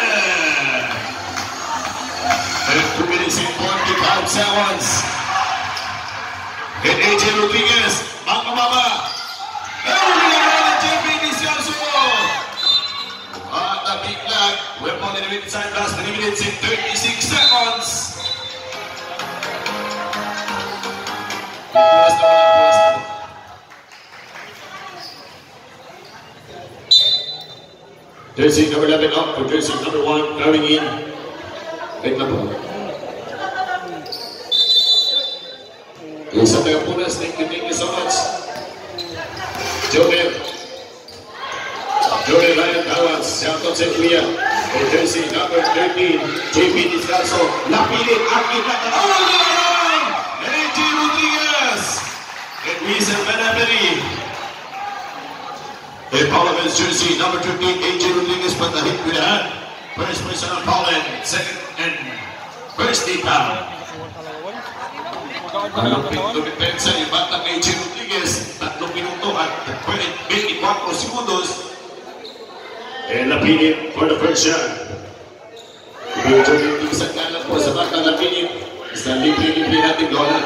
And 2 minutes and 45 seconds. And AJ Rodriguez, magmamama. We're on the inside last 3 minutes in 36 seconds. Jersey number 11 up for jersey number 1 going in. Right na po. Isang Tagapunas, thank you so much. Jodeb Ryan Powers, Soto Semakuyah. For jersey number 13, JP Discanso. Napilit at itakot. Oh, yeah! AJ Rodriguez. And Reason Manapayabas. In Paula's jersey, number 15, AJ Rodriguez, but the hit with that. First person on Paula, second and first deep out. Pagkakalapito ni Pensa, yung batang AJ Rodriguez, 3 minuto at 24 segundos. And Lapinip for the first shot. Yung jogging isang kanan po sa batang Lapinip. Isang libre-libre natin doon.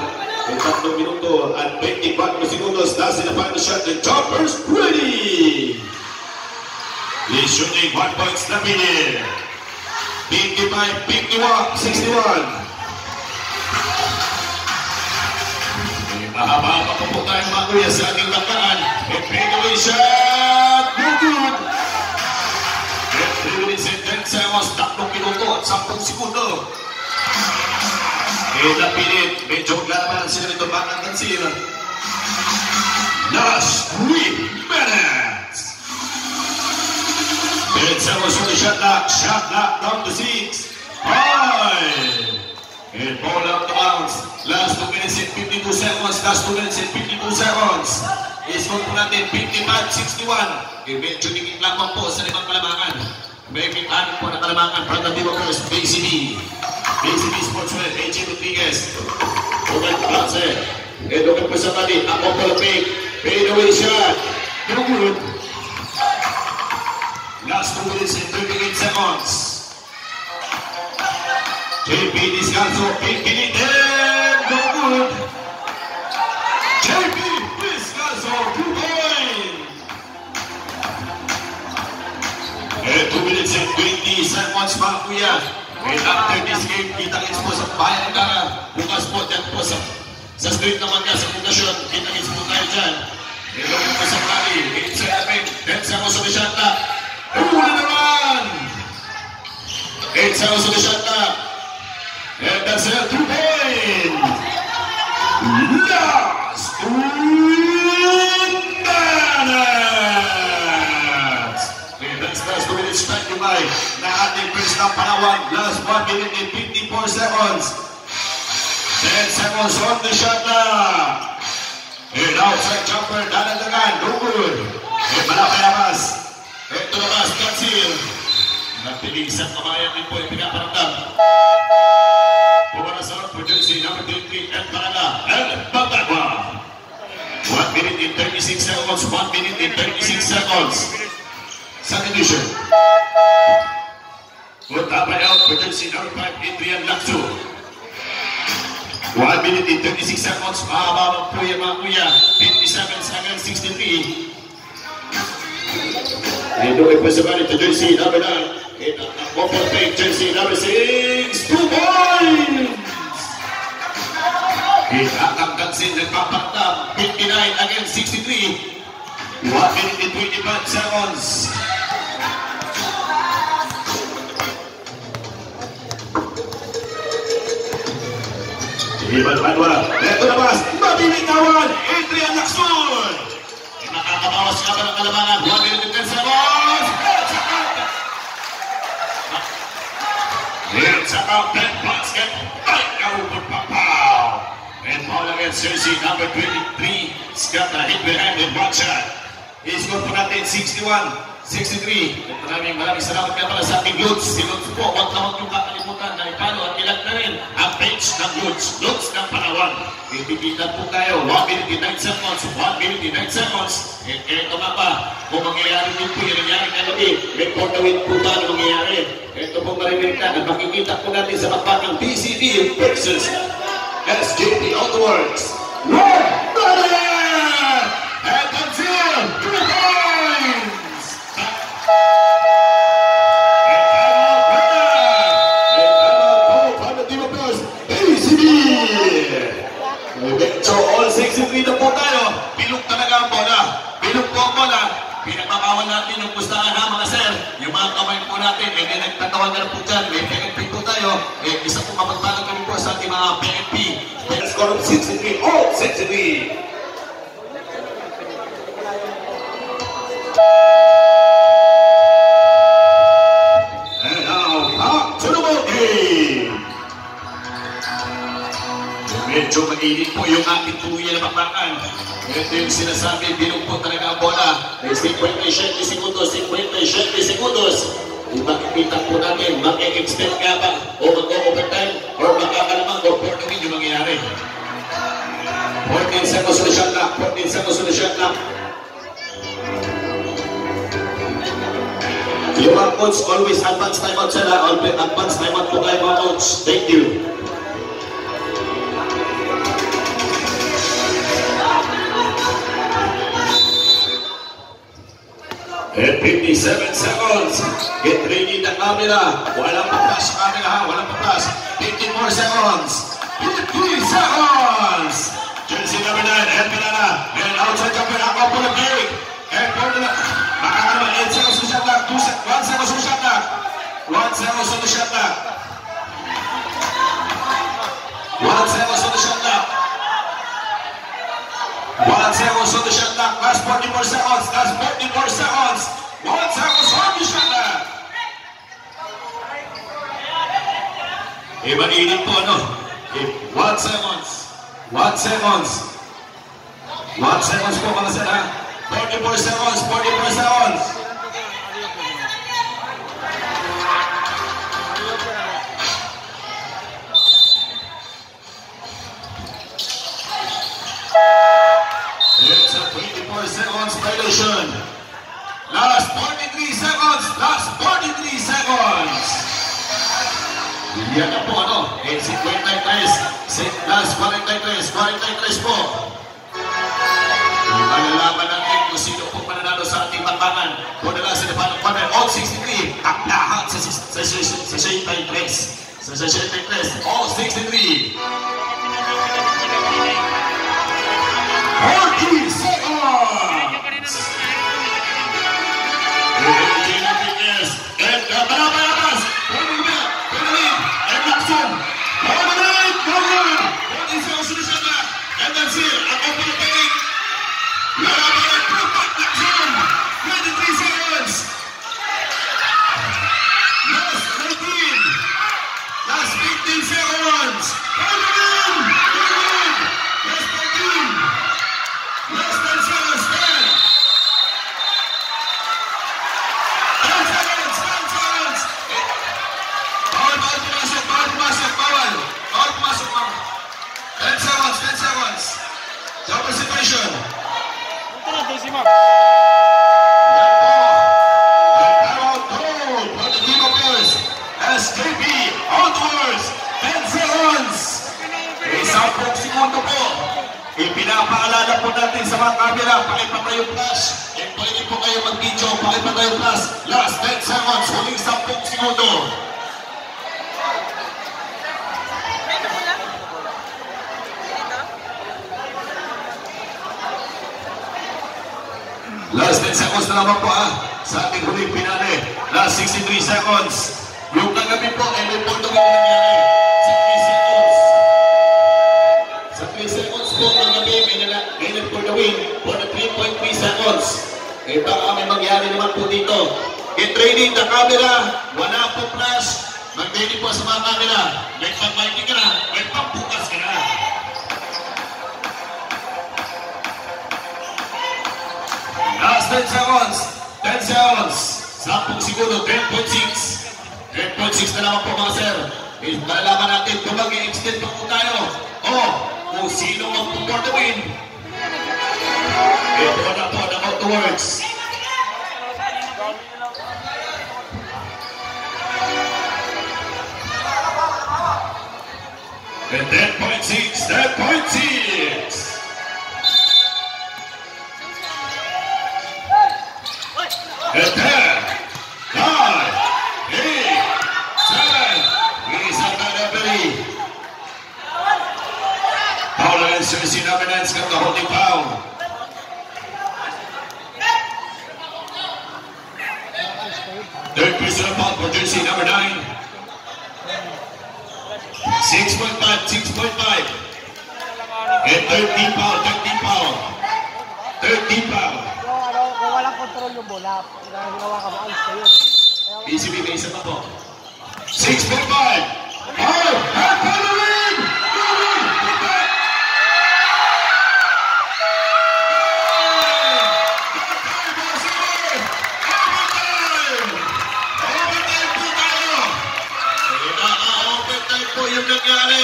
3 minuto at 24 segundos. That's in the final shot. The jumper's pretty. He's shooting 1 point na minute. 55, 51, 61. Mahaba pa po tayo mga kuya sa ating lakaan. And fadeaway shot. No good. And 3 minutes and 10 seconds. 3 minuto at 10 segundo. Ito pinit, medyo laban sila nito bakatan sila. Last 3 minutes. Pensa was on the shot knock down to 6, 5. And ball out the bounds. Last 2 minutes and 52 seconds. Last 2 minutes and 52 seconds. Iskot po natin, 55-61. Medyo dikit lang po sa limang kalabangan. Making anim po na kalabangan. Brandon Walker's BCB. BZB Sportswear, AJ Rodriguez. Open Plaza. And open po sa tali. Ako po na pick. Fade away shot. Nagulog. Last 2 minutes and 38 seconds. JP Discanso. Pinkinit. And nagulog. JP Discanso. 2 point. And 2 minutes and 20 seconds pa kuya. And after this game, kita-kits po sa Bayan Gara. Bukas po, dyan po sa street naman ka, sa pundasyon. Kita-kits po tayo dyan. Nilawin po sa Kali. 8-7, 10 seconds on the shot na. Hula naman! 8 seconds on the shot na. And that's it, 2 point! Last 2 minutes! And that's last 2 minutes, thank you, Mike. Ating first ng Palawan, last 1 minute and 54 seconds. 10 seconds on the shot na. And outside jumper, dalatagan, dugod. And Manapayabas. Ito na mas, Kansil. Natiling sa kamayan din po, ipinaparamdam. Pumara sa North Pugency, number 23, El Parada, El Patagua. 1 minute and 36 seconds, 1 minute and 36 seconds. Second edition. Good tapay out for jersey number 5, Adrian Natsu. 1 minute and 36 seconds. Mahababang po yan mga kuya. 57 seconds, 63. And doon po sa bali to jersey number 9. And ang open pick jersey number 6. 2 points! And ang Gansin nagpapakta. 59 against 63. 1 minute and 25 seconds. Iban Manuel, ito na mas, mabibigtawan, Adrian Jackson! Nakakabawas siya pa ng kalabangan, 1 minute and 10 seconds! It's about 10 points, get right now for Papaw! And Paul against jersey number 23, Scott hit behind the block shot. I-score po natin, 61, 63. Maraming salamat ka pala sa ating Lutz. Si Lutz po, huwag na huwag yung kakalimutan na ipalo at ilag na rin ang page ng Lutz. Lutz ng Palawan. Bibigitan po tayo, 1 minute and 9 seconds, 1 minute and 9 seconds. And eto nga pa, kung mangyayari din po, yung nangyari na gabi, may portawin po ba na mangyayari? Eto po marinig na, at makikita po natin sa magpapang BCB versus SJP Auto Works. So all 63 na po tayo. Bilog talaga ang bola. Bilog po ang bola. Pinagpapawal natin yung pustahan ha mga sir. Yung mga kamay po natin, may nagtatawagan po dyan, may PNP po tayo. May isa po kapagpalag kami po sa ating mga PNP. Let's go to 63, all 63! And now, back to the ball game! Medyo mainit po yung ating tuwi na bakbakan. Ito yung sinasabi, binugpo talaga ang bola. 57 segundos, 57 segundos. Makikita po natin, mag-expect nga ba o mag-overtime o makakalamang o for the win yung mangyayari. 14 seconds on the shot clock, 14 seconds on the shot clock. Yung mga coach always advance timeout sila, advance timeout po kayo mga coach. Thank you. And 57 seconds. Get ready the camera. Walang patas camera ha, walang patas. 15 more seconds. 15 seconds. Jersey number 9, El Parada. And outside camper, ako po na break. And for the... Makakalaman, 8 seconds on shot clock. 1 seconds on shot clock. 1 seconds on the shot clock. 1 seconds on the shot clock. 1 seconds on the shot clock. Last 40 more seconds. Last 40 more seconds. 1 second on the shot clock. Iba-init po, no? 1 seconds. 1 seconds. 1 seconds po, mga sir, ha? 44 seconds. 44 seconds. It's a 24 seconds violation. Last 43 seconds. Last 43 seconds. Yan na po ano. It's 53. Last 43. 43 po. Malalaman natin kung sino po mananalo sa ating pagbangan. Muna lang sa depan ng panel. All 63. Ang lahat sa 63. Sa 63. Sa 63. All 63. 40 seconds! Adrian Rodriguez and Manapayabas! Poinero and Laksono! Poinero! Poinero! 40 seconds to the shot clock! And that's it! Ang open na panik! Manapayabas! Pupak! Laksono! 23 seconds! Last 19! Last 15 seconds! SJP Auto Works, 10 seconds. Isang pong segundo po. Ipinapaalala po natin sa mga camera, pakipatayo flash. E pwede po kayo mag-video, pakipatayo flash. Last 10 seconds, huling 10 segundo. Last 10 seconds na naman po sa ating huling pinali. Last 63 seconds. Yung kagabi po, ay may punto ngayon nangyari. Sa 3 seconds. Sa 3 seconds po, kagabi, may nag for the win. For the 3.3 seconds. Kaya baka may mangyari naman po dito. Get ready the camera. Wala po flash. Mag-ready po sa mga camera. May pag-mighty ka na. May pag-bukas ka na. Last 10 seconds, 10 seconds, 10 segundo, 10.6, 10.6 na naman po mga sir. Malalaman natin kung mag-extend pa po tayo o kung sino mag-for the win. Ito na po ang Auto Works. And 10.6, 10.6. And 10, 9, 8, 7, he's at the referee. Paula and Cersei number 9's got the holding foul. is up out for jersey number 9. 6.5, 6.5. And 13 foul, 13 foul. 13 foul. Kung walang kontrol yung bola, ginawa ka maayos ka yun. BZB may isa pa po. 6.5. Oh, half on the rim! Yung nangyari.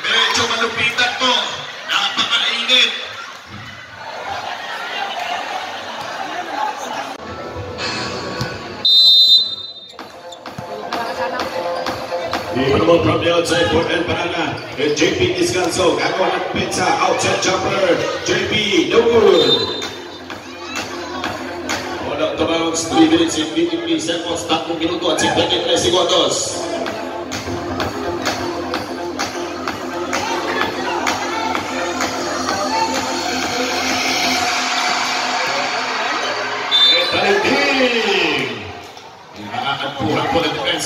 Medyo malupitan po. Napakainit. Incredible from the outside for El Parada. And JP Discanso. Gagawa ng pizza. Outside jumper. JP, no good. Walang tumawag sa 3 minutes and 53 seconds. 3 minuto at 53 segundos.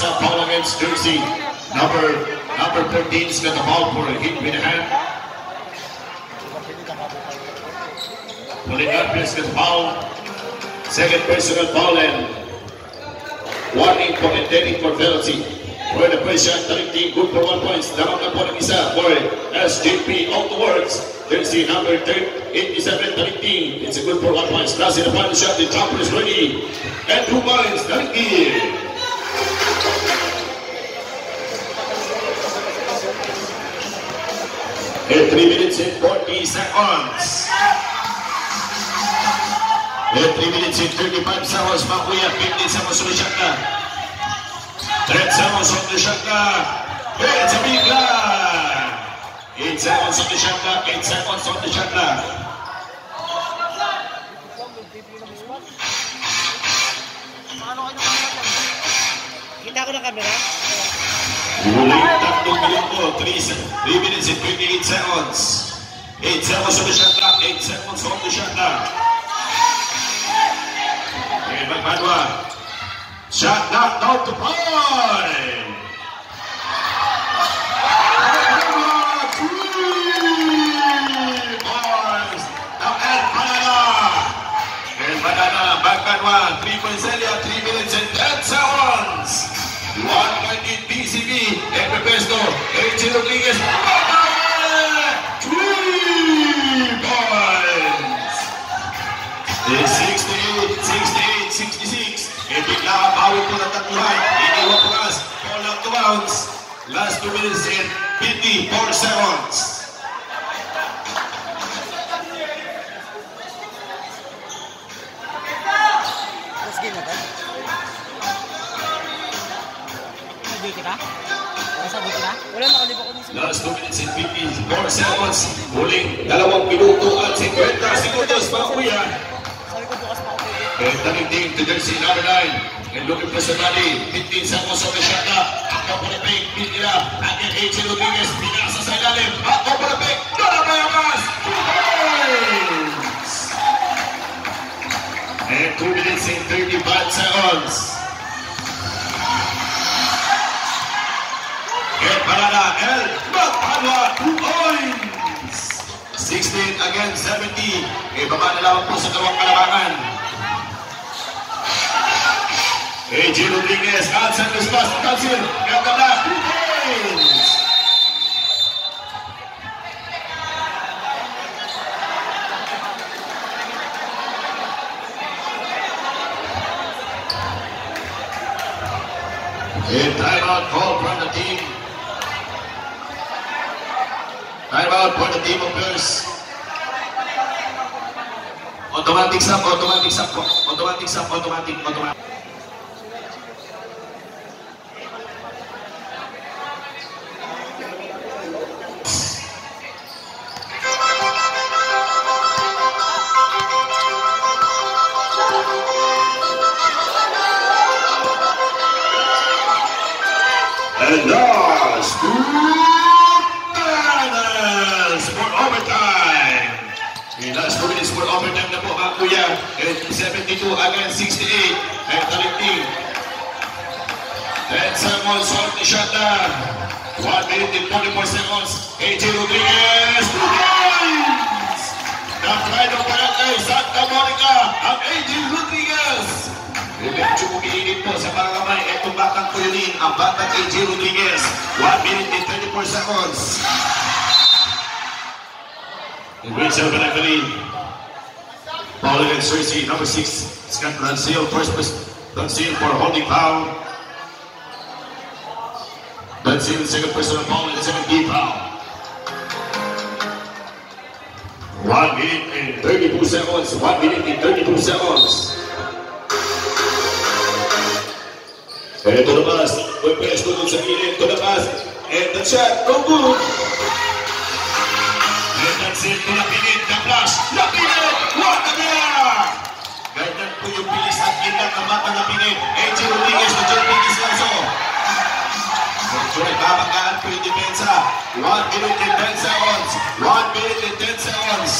Foul against jersey number 13's got the ball for a hit with a hand. Pulling up, he's got the foul. Second personal foul and warning for intending for penalty. For the pressure, 13, good for 1 point. Damang po ng isa for SJP Auto Works. Jersey number 87, 13. It's a good for 1 point. That's in the final shot. The jumper is ready. And 2 points, 13. In 3 minutes and 40 seconds. In 3 minutes and 35 seconds, Makuya, 15 seconds on the shot clock. 10 seconds on the shot clock. It's a big clock. 8 seconds on the shot clock. 8 seconds on the shot clock. Tatlong minuto, 3 minutes and 28 seconds. 8 seconds on the shot clock, 8 seconds on the shot clock. And Magpadua, shot knocked out to point. Now El Parada. El Parada, Magpadua, 3 points earlier, 3 minutes and 10 seconds. 1.8 BZB, and Pepesto, AJ Rodriguez, 3 points! 68, 68, 66, and bigla ang bawin po na tatuhan, iniwan po as, all out to bounce, last 2 minutes and 54 seconds. Last 2 minutes and 54 seconds. Huling 2 minuto at 50 segundos, mga kuya. And naging to jersey number 9. And looking personally, 15 seconds on the shot clock. Ako po na peg, pinila. Again, AJ Rodriguez, pinasa sa ilalim. Ako po na peg, Manapayabas! 2 points! And 2 minutes and 35 seconds. Parada, El Magpadua, 2 points! 16 against 70. E baba na lamang po sa dalawang kalabangan. AJ Rodriguez, outside the spot, Council, El Parada, 2 points! A timeout call from the team. Timeout for the team of players. Automatic sub, automatic sub, automatic sub, automatic, automatic. And that's for overtime. And that's for this for overtime na po, mga kuya. And 72 against 68. And 13. 10 seconds on the shutdown. 1 minute and 44 seconds. AJ Rodriguez. Yes! The pride of Santa Monica ang AJ Rodriguez. Medyo kumiinit po sa mga kamay. Itong batang kuyunin ang batang AJ Rodriguez. 1 minute and 24 seconds. The great serve by referee Paul against Tracy, number 6, Scott Ransil, first Ransil for holding foul. Ransil, second personal foul, and 7th foul. 1 minute and 32 seconds. 1 minute and 32 seconds. And ito naman, we press to sa gilid, ito naman, and the shot, no good. And Ransil to Lapinit, the flash, Lapinit, what a player! Ganyan po yung bilis at inang namatang na pinip. AJ Rodriguez na JP Discanso. Sorry, babanggaan po yung depensa. 1 minute and 10 seconds. 1 minute and 10 seconds.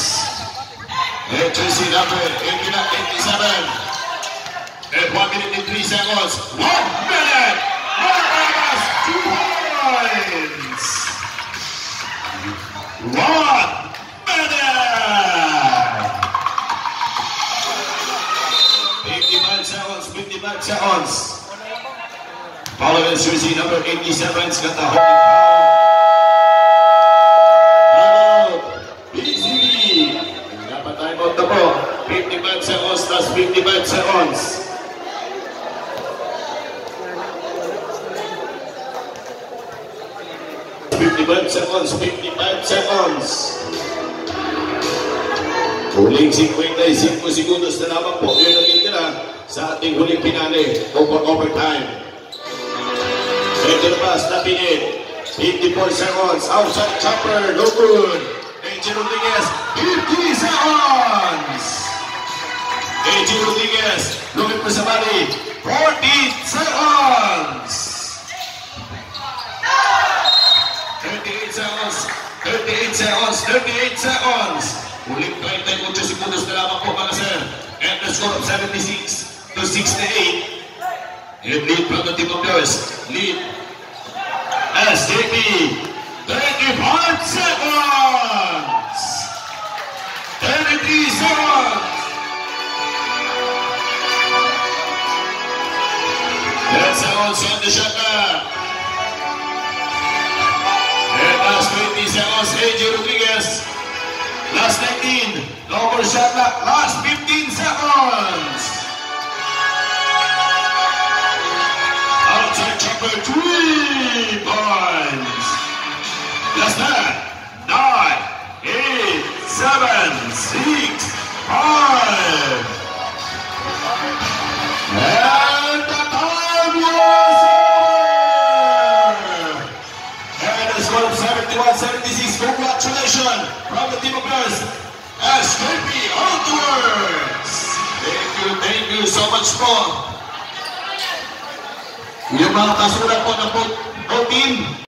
AJC number 887. And 1 minute and 3 seconds. 1 minute! Manapayabas! 2 points! 1 minute! 55 seconds. Follow in jersey number 87's got the holding foul. BZB. Dapat time out na po. 55 seconds plus 55 seconds. Fifty-five seconds. Huling 55 segundos na lamang po. Yun ang itira sa ating huling pinali. Overtime. Ito na pass, napinit. 54 seconds. Outside chopper, no good. AJ Rodriguez, 50 seconds. AJ Rodriguez, looking for somebody. 40 seconds. 38 seconds. Uling 28 segundos na lamang po mga sir. And the score of 76-68. And lead from the team of yours. Lead SJP. 35 seconds. 33 seconds. 10 seconds on the shotgun. And that's 20 seconds. AJ Rodriguez. Last 19, over shot clock, last 15 seconds. Outside chopper, 3 points. Last 9, 8, 7, 6, 5. And the time was over. And the score of 71-76, congratulations. From the team of us, SJP Auto Works. Thank you so much po. Yung mga kasulat po na po, routine.